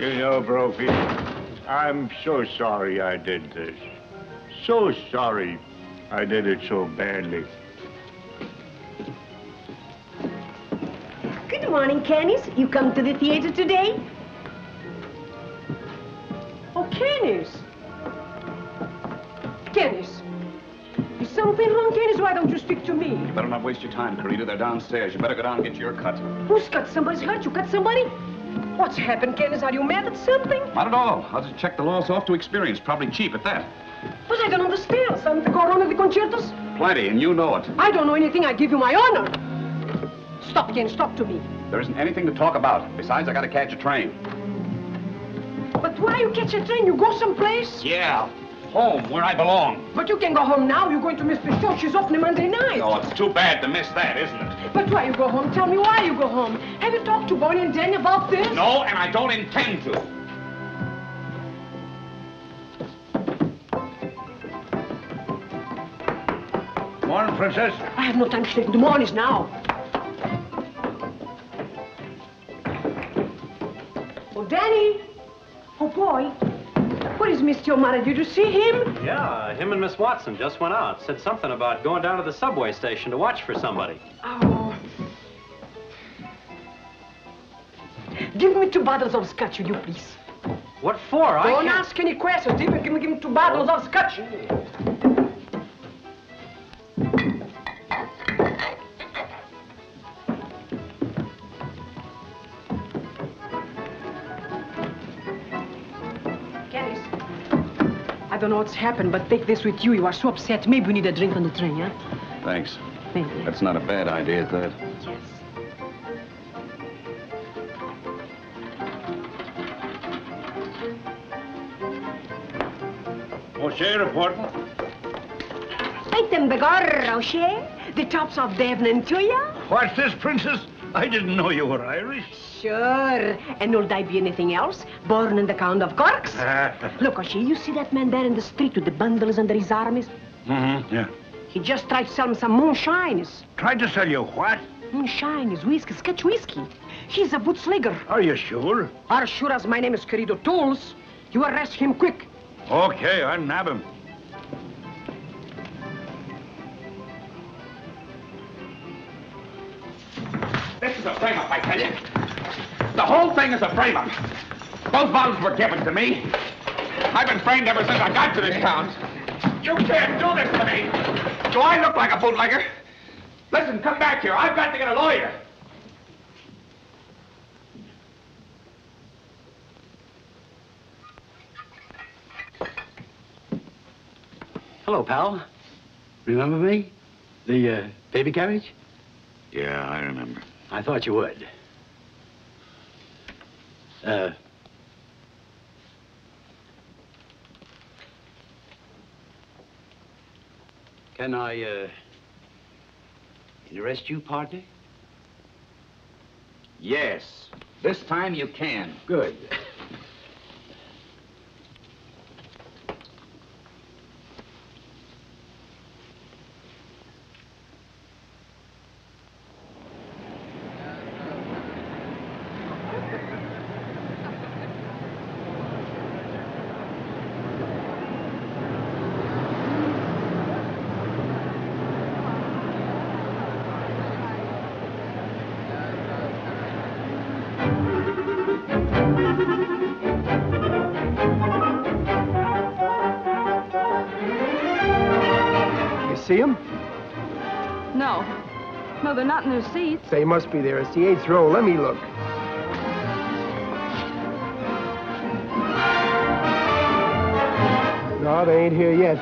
You know, Brophy, I'm so sorry I did this. So sorry I did it so badly. Good morning, Candice. You come to the theater today? Oh, Candice. Candice. Is something wrong, Candice? Why don't you speak to me? You better not waste your time, Carita. They're downstairs. You better go down and get your cut. Who's cut? Somebody's hurt. You cut somebody? What's happened, Candice? Are you mad at something? Not at all. I'll just check the loss off to experience. Probably cheap at that. But I don't understand. Something to go wrong with the concertos? Plenty, and you know it. I don't know anything. I give you my honor. Stop, Ken. Stop to me. There isn't anything to talk about. Besides, I gotta catch a train. But why you catch a train? You go someplace? Yeah. Home, where I belong. But you can go home now. You're going to miss the show. She's off on Monday night. Oh, it's too bad to miss that, isn't it? But why you go home? Tell me why you go home. Have you talked to Bonnie and Danny about this? No, and I don't intend to. Morning, Princess. I have no time to take the mornings now. Danny! Oh, boy. Where is Mr. O'Mara? Did you see him? Yeah, him and Miss Watson just went out. Said something about going down to the subway station to watch for somebody. Oh. Give me 2 bottles of scotch, will you, please? What for? Don't ask any questions. Even give me 2 bottles of scotch. I don't know what's happened, but take this with you. You are so upset. Maybe we need a drink on the train, huh? Thanks. Thank you. That's not a bad idea, is that? Yes. O'Shea reporting. Item begar, O'Shea. The tops of Devon and Tuya. What's this, Princess? I didn't know you were Irish. Sure. And will there be anything else? Born in the Count of Corks? Look, O'Shea, you see that man there in the street with the bundles under his arms? Mm-hmm, yeah. He just tried to sell him some moonshines. Tried to sell you what? Moonshines, whiskey, scotch whiskey. He's a bootlegger. Are you sure? As sure as my name is Carida Tools. You arrest him quick. Okay, I'll nab him. This is a frame-up, I tell you. The whole thing is a frame-up. Both bottles were given to me. I've been framed ever since I got to this town. You can't do this to me. Do I look like a bootlegger? Listen, come back here. I've got to get a lawyer. Hello, pal. Remember me? The baby carriage? Yeah, I remember. I thought you would. Can I interest you, partner? Yes. This time you can. Good. See them? No. No, they're not in their seats. They must be there. It's the 8th row. Let me look. No, they ain't here yet.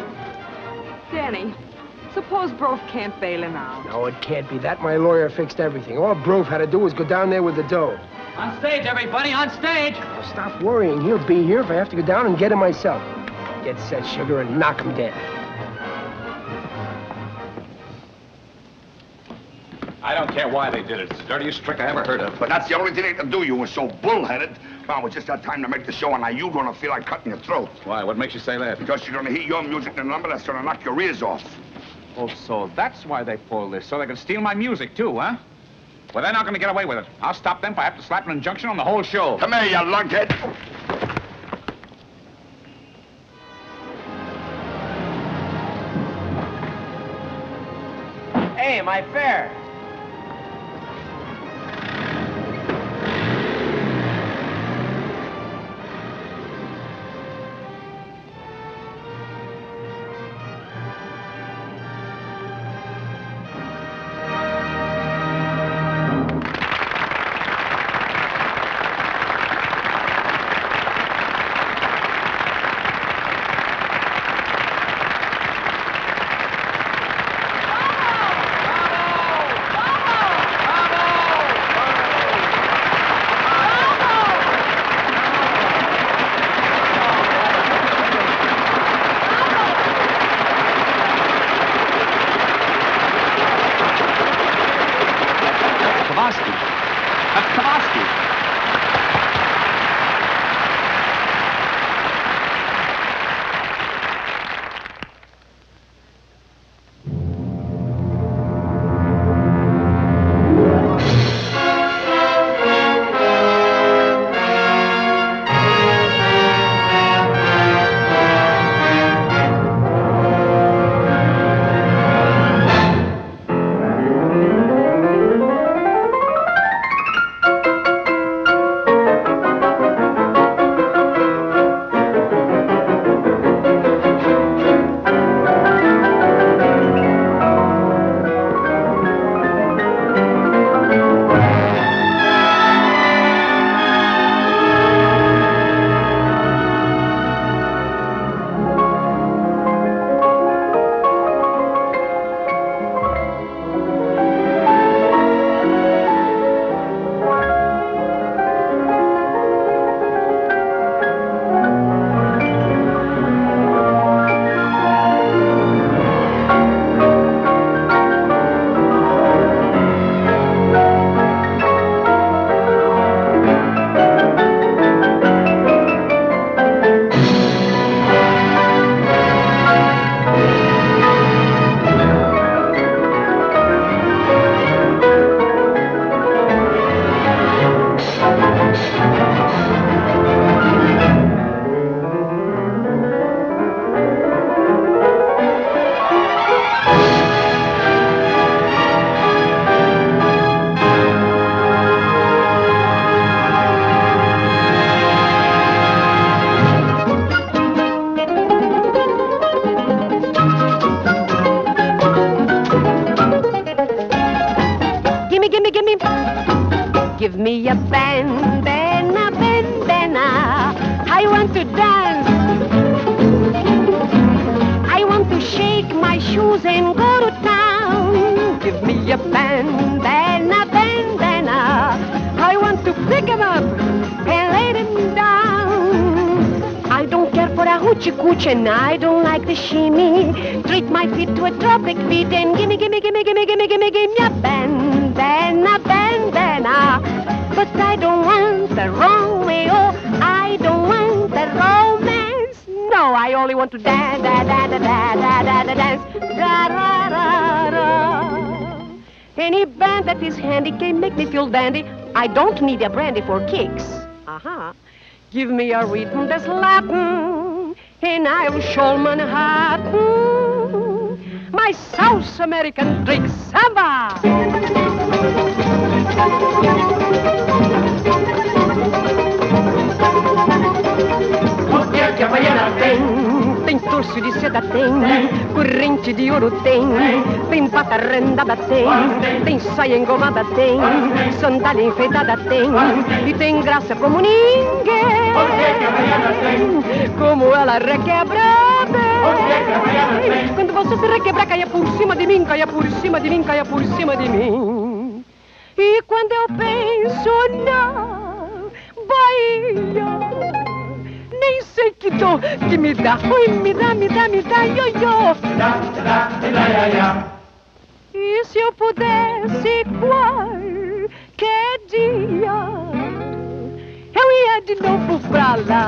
Danny, suppose Brophy can't bail him out. No, it can't be that. My lawyer fixed everything. All Brophy had to do was go down there with the dough. On stage, everybody, on stage! Oh, stop worrying. He'll be here if I have to go down and get him myself. Get set, sugar, and knock him dead. I don't care why they did it. It's the dirtiest trick I ever heard of. But that's the only thing they could do. You were so bullheaded. Come on, we just had time to make the show, and now you're going to feel like cutting your throat. Why? What makes you say that? Because you're going to hear your music in a number that's going to knock your ears off. Oh, so that's why they pulled this, so they can steal my music, too, huh? Well, they're not going to get away with it. I'll stop them if I have to slap an injunction on the whole show. Come here, you lunkhead. Hey, my fare. I want to dance. I want to shake. shoes and go to town. Give me a bandana, bandana. I want to pick him up and lay him down. I don't care for a hoochie cooch and I don't like the shimmy. Treat my feet to a tropic beat and gimme, gimme, gimme, gimme, gimme, gimme, gimme a bandana, bandana. But I don't want the Romeo, I don't want the romance. No, I only want to dance, dance, dance, dance, dance, dance, da da da da. Any band that is handy can make me feel dandy. I don't need a brandy for kicks. Uh-huh. Give me a rhythm that's Latin, and I'll show Manhattan my South American trick samba. Que a baiana tem, tem torço de seda, tem, tem corrente de ouro, tem, tem, tem bata rendada, tem, tem, tem saia engomada, tem, tem sandália enfeitada, tem, tem, e tem graça como ninguém. Que a baiana tem, como ela requebra bem. Quando você se requebrar, caia por cima de mim, caia por cima de mim, caia por cima de mim. E quando eu penso na Bahia, nem sei que dor que me dá. Oi, me dá, ioiô. Me dá, iaiá. E se eu pudesse qualquer dia, eu ia de novo pra lá.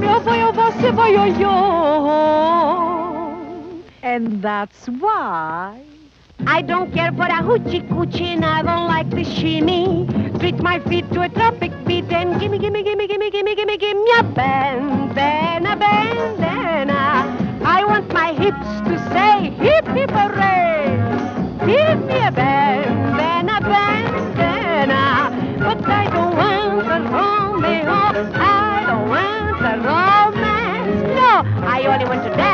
Eu vou, você vai, ioiô. And that's why I don't care for a hoochie coochie and I don't like the shimmy. Treat my feet to a tropic beat and gimme, gimme, gimme, gimme, gimme, gimme, gimme a bandana, bandana. I want my hips to say hip, hip, hooray. Give me a bandana, bandana. But I don't want the Romeo, I don't want the romance. No, I only want to dance.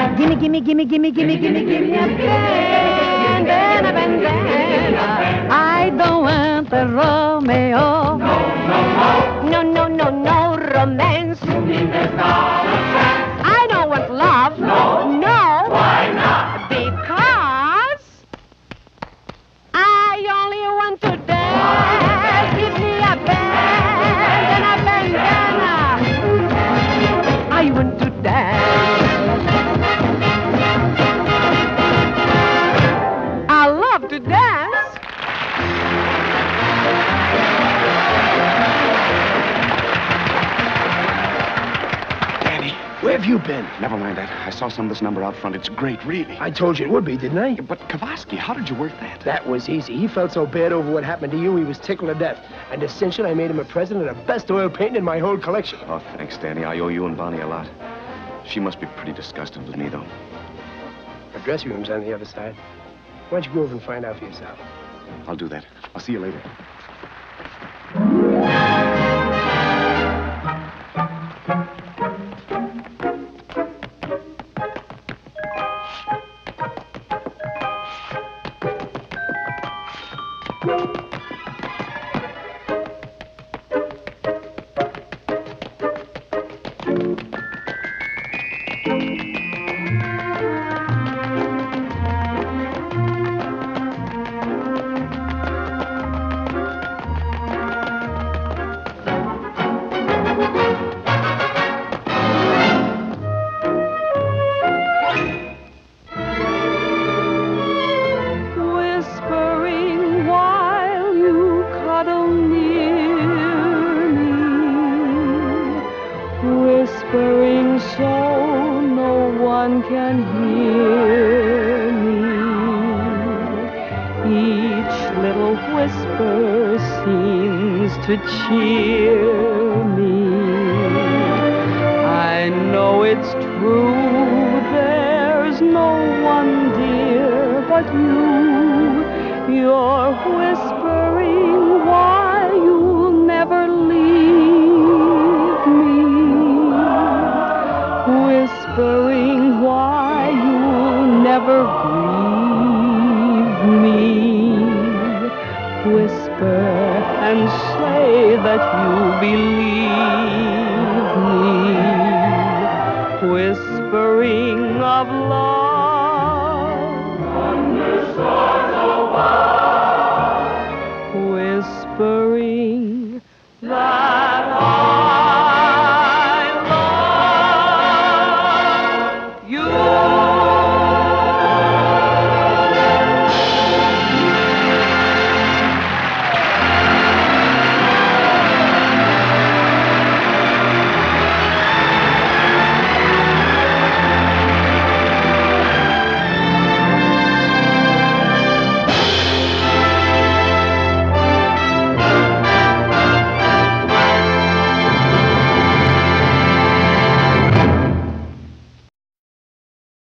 Gimme, gimme, gimme, gimme, gimme, gimme, gimme a bandana, bandana. I don't want the Romeo. No, no, no. No, no, no, no romance. I don't want love. No. No. Why not? Because I only want to dance. Give me a bandana, bandana. I want to dance. Where have you been? Never mind that. I saw some of this number out front. It's great, really. I told you it would be, didn't I? Yeah, but Kowalski, how did you work that? That was easy. He felt so bad over what happened to you, he was tickled to death. And essentially, I made him a present of the best oil painting in my whole collection. Oh, thanks, Danny. I owe you and Bonnie a lot. She must be pretty disgusted with me, though. Her dressing room's on the other side. Why don't you go over and find out for yourself? I'll do that. I'll see you later. whisper seems to cheer me. I know it's true, there's no one dear but you. You're whispering why you'll never leave me, whispering why you'll never grieve me. Whisper and say that you believe.